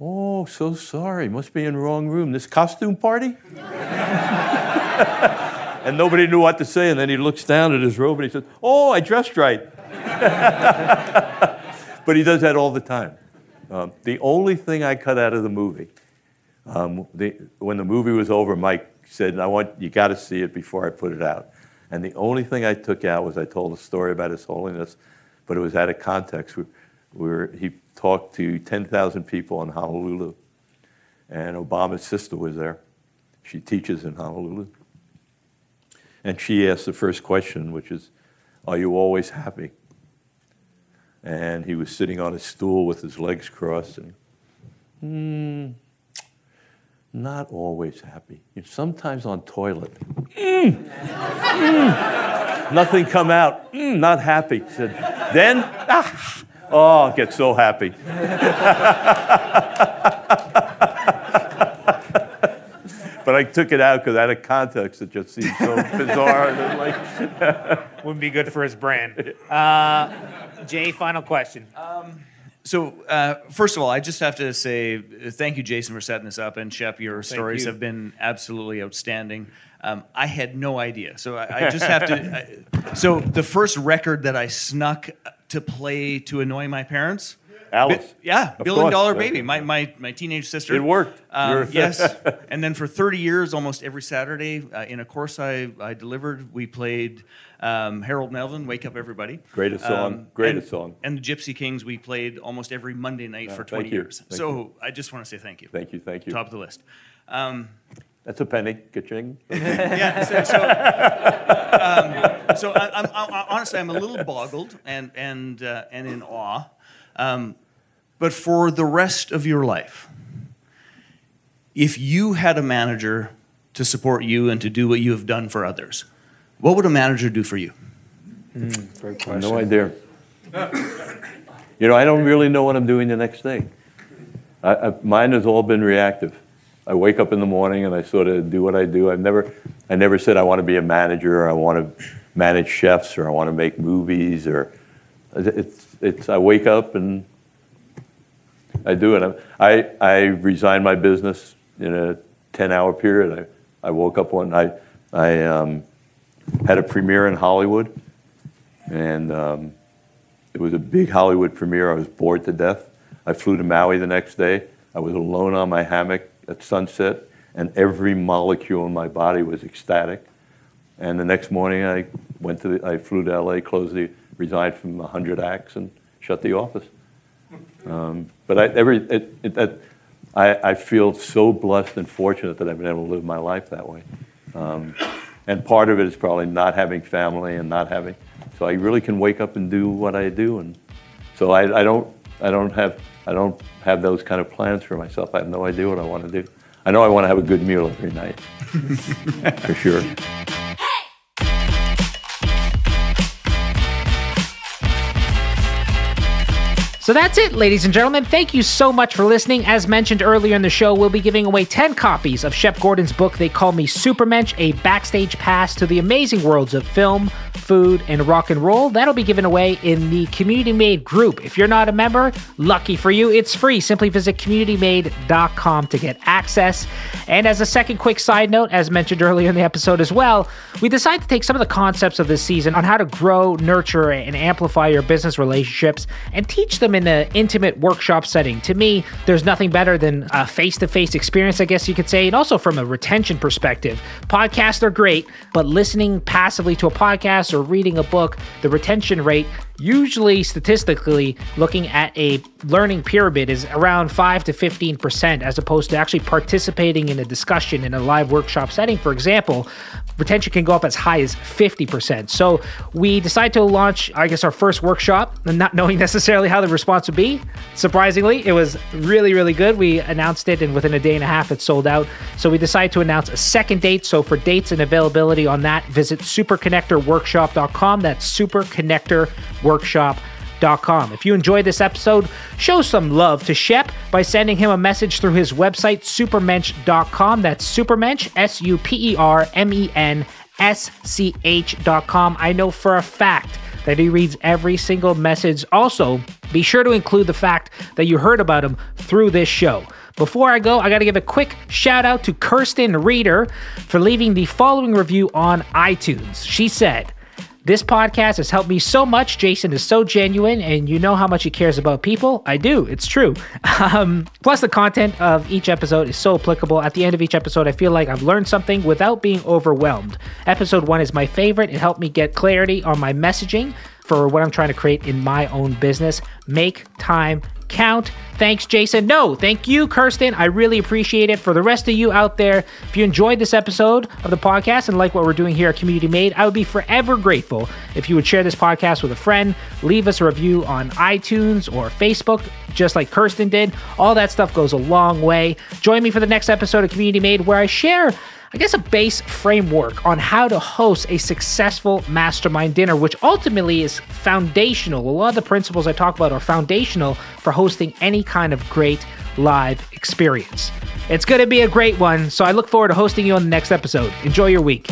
"Oh, so sorry, must be in the wrong room. This costume party?" And nobody knew what to say, and then he looks down at his robe and he says, "Oh, I dressed right." But he does that all the time. Um, the only thing I cut out of the movie, um, the, when the movie was over, Mike said, "I want, you gotta see it before I put it out." And the only thing I took out was I told a story about His Holiness, but it was out of context. We, we were, he talked to ten thousand people in Honolulu, and Obama's sister was there. She teaches in Honolulu. And she asked the first question, which is, "Are you always happy?" And he was sitting on a stool with his legs crossed, and, mm, "Not always happy. Sometimes on toilet. Mm. Mm. Nothing come out. Mm, not happy. Said, then, ah, oh, I get so happy. But I took it out because out of context, it just seemed so bizarre. Like, wouldn't be good for his brand. Uh, Jay, final question. Um, So, uh, first of all, I just have to say thank you, Jayson, for setting this up. And, Shep, your thank stories you. have been absolutely outstanding. Um, I had no idea. So, I, I just have to... I, so, the first record that I snuck to play to annoy my parents... Alice. Bi yeah, of Billion course. Dollar Baby, my, my, my teenage sister. It worked. Um, yes. And then for thirty years, almost every Saturday, uh, in a course I, I delivered, we played um, Harold Melvin, Wake Up Everybody. Greatest song, um, greatest and, song. And the Gypsy Kings we played almost every Monday night no, for twenty years. Thank so you. I just want to say thank you. Thank you, thank you. Top of the list. Um, That's a penny, ka-ching. Yeah, so, so, um, so I, I'm, I, honestly, I'm a little boggled and, and, uh, and in awe. Um, but for the rest of your life, if you had a manager to support you and to do what you have done for others, what would a manager do for you? Mm, great question. No idea. You know, I don't really know what I'm doing the next day. I, I, mine has all been reactive. I wake up in the morning and I sort of do what I do. I've never, I never said I want to be a manager or I want to manage chefs or I want to make movies or it's. It's, I wake up and I do it. I, I resigned my business in a ten hour period. I, I woke up one night. I um, had a premiere in Hollywood, and um, it was a big Hollywood premiere. I was bored to death. I flew to Maui the next day. I was alone on my hammock at sunset, and every molecule in my body was ecstatic. And the next morning, I went to the, I flew to L A, closed the... resigned from a hundred acts and shut the office. Um, but I, every, it, it, that, I, I feel so blessed and fortunate that I've been able to live my life that way. Um, and part of it is probably not having family and not having, so I really can wake up and do what I do. And so I, I, don't, I, don't have, I don't have those kind of plans for myself. I have no idea what I want to do. I know I want to have a good meal every night, for sure. So that's it, ladies and gentlemen. Thank you so much for listening. As mentioned earlier in the show, we'll be giving away ten copies of Shep Gordon's book, They Call Me Supermensch, a backstage pass to the amazing worlds of film, food, and rock and roll. That'll be given away in the Community Made group. If you're not a member, lucky for you, it's free. Simply visit community made dot com to get access. And as a second quick side note, as mentioned earlier in the episode as well, we decided to take some of the concepts of this season on how to grow, nurture, and amplify your business relationships and teach them in an intimate workshop setting. To me, there's nothing better than a face-to-face experience, I guess you could say, and also from a retention perspective. Podcasts are great, but listening passively to a podcast or reading a book, the retention rate, usually statistically looking at a learning pyramid, is around five to fifteen percent as opposed to actually participating in a discussion in a live workshop setting. For example, retention can go up as high as fifty percent. So we decided to launch, I guess, our first workshop, not knowing necessarily how the response would be. Surprisingly, it was really, really good. We announced it, and within a day and a half, it sold out. So we decided to announce a second date. So for dates and availability on that, visit super connector workshop dot com. That's super connector workshop dot com. If you enjoyed this episode, show some love to Shep by sending him a message through his website, supermensch dot com. That's Supermensch, S U P E R M E N S C H dot com. I know for a fact that he reads every single message. Also, be sure to include the fact that you heard about him through this show. Before I go, I got to give a quick shout out to Kirsten Reeder for leaving the following review on iTunes. She said, "This podcast has helped me so much. Jayson is so genuine, and you know how much he cares about people." I do. It's true. Um, plus, the content of each episode is so applicable. At the end of each episode, I feel like I've learned something without being overwhelmed. Episode one is my favorite. It helped me get clarity on my messaging for what I'm trying to create in my own business. Make time count. Thanks, Jayson. No, thank you, Kirsten. I really appreciate it. For the rest of you out there, if you enjoyed this episode of the podcast and like what we're doing here at Community Made, I would be forever grateful if you would share this podcast with a friend, leave us a review on iTunes or Facebook, just like Kirsten did. All that stuff goes a long way. Join me for the next episode of Community Made, where I share I guess, a base framework on how to host a successful mastermind dinner, which ultimately is foundational. A lot of the principles I talk about are foundational for hosting any kind of great live experience. It's going to be a great one, so I look forward to hosting you on the next episode. Enjoy your week.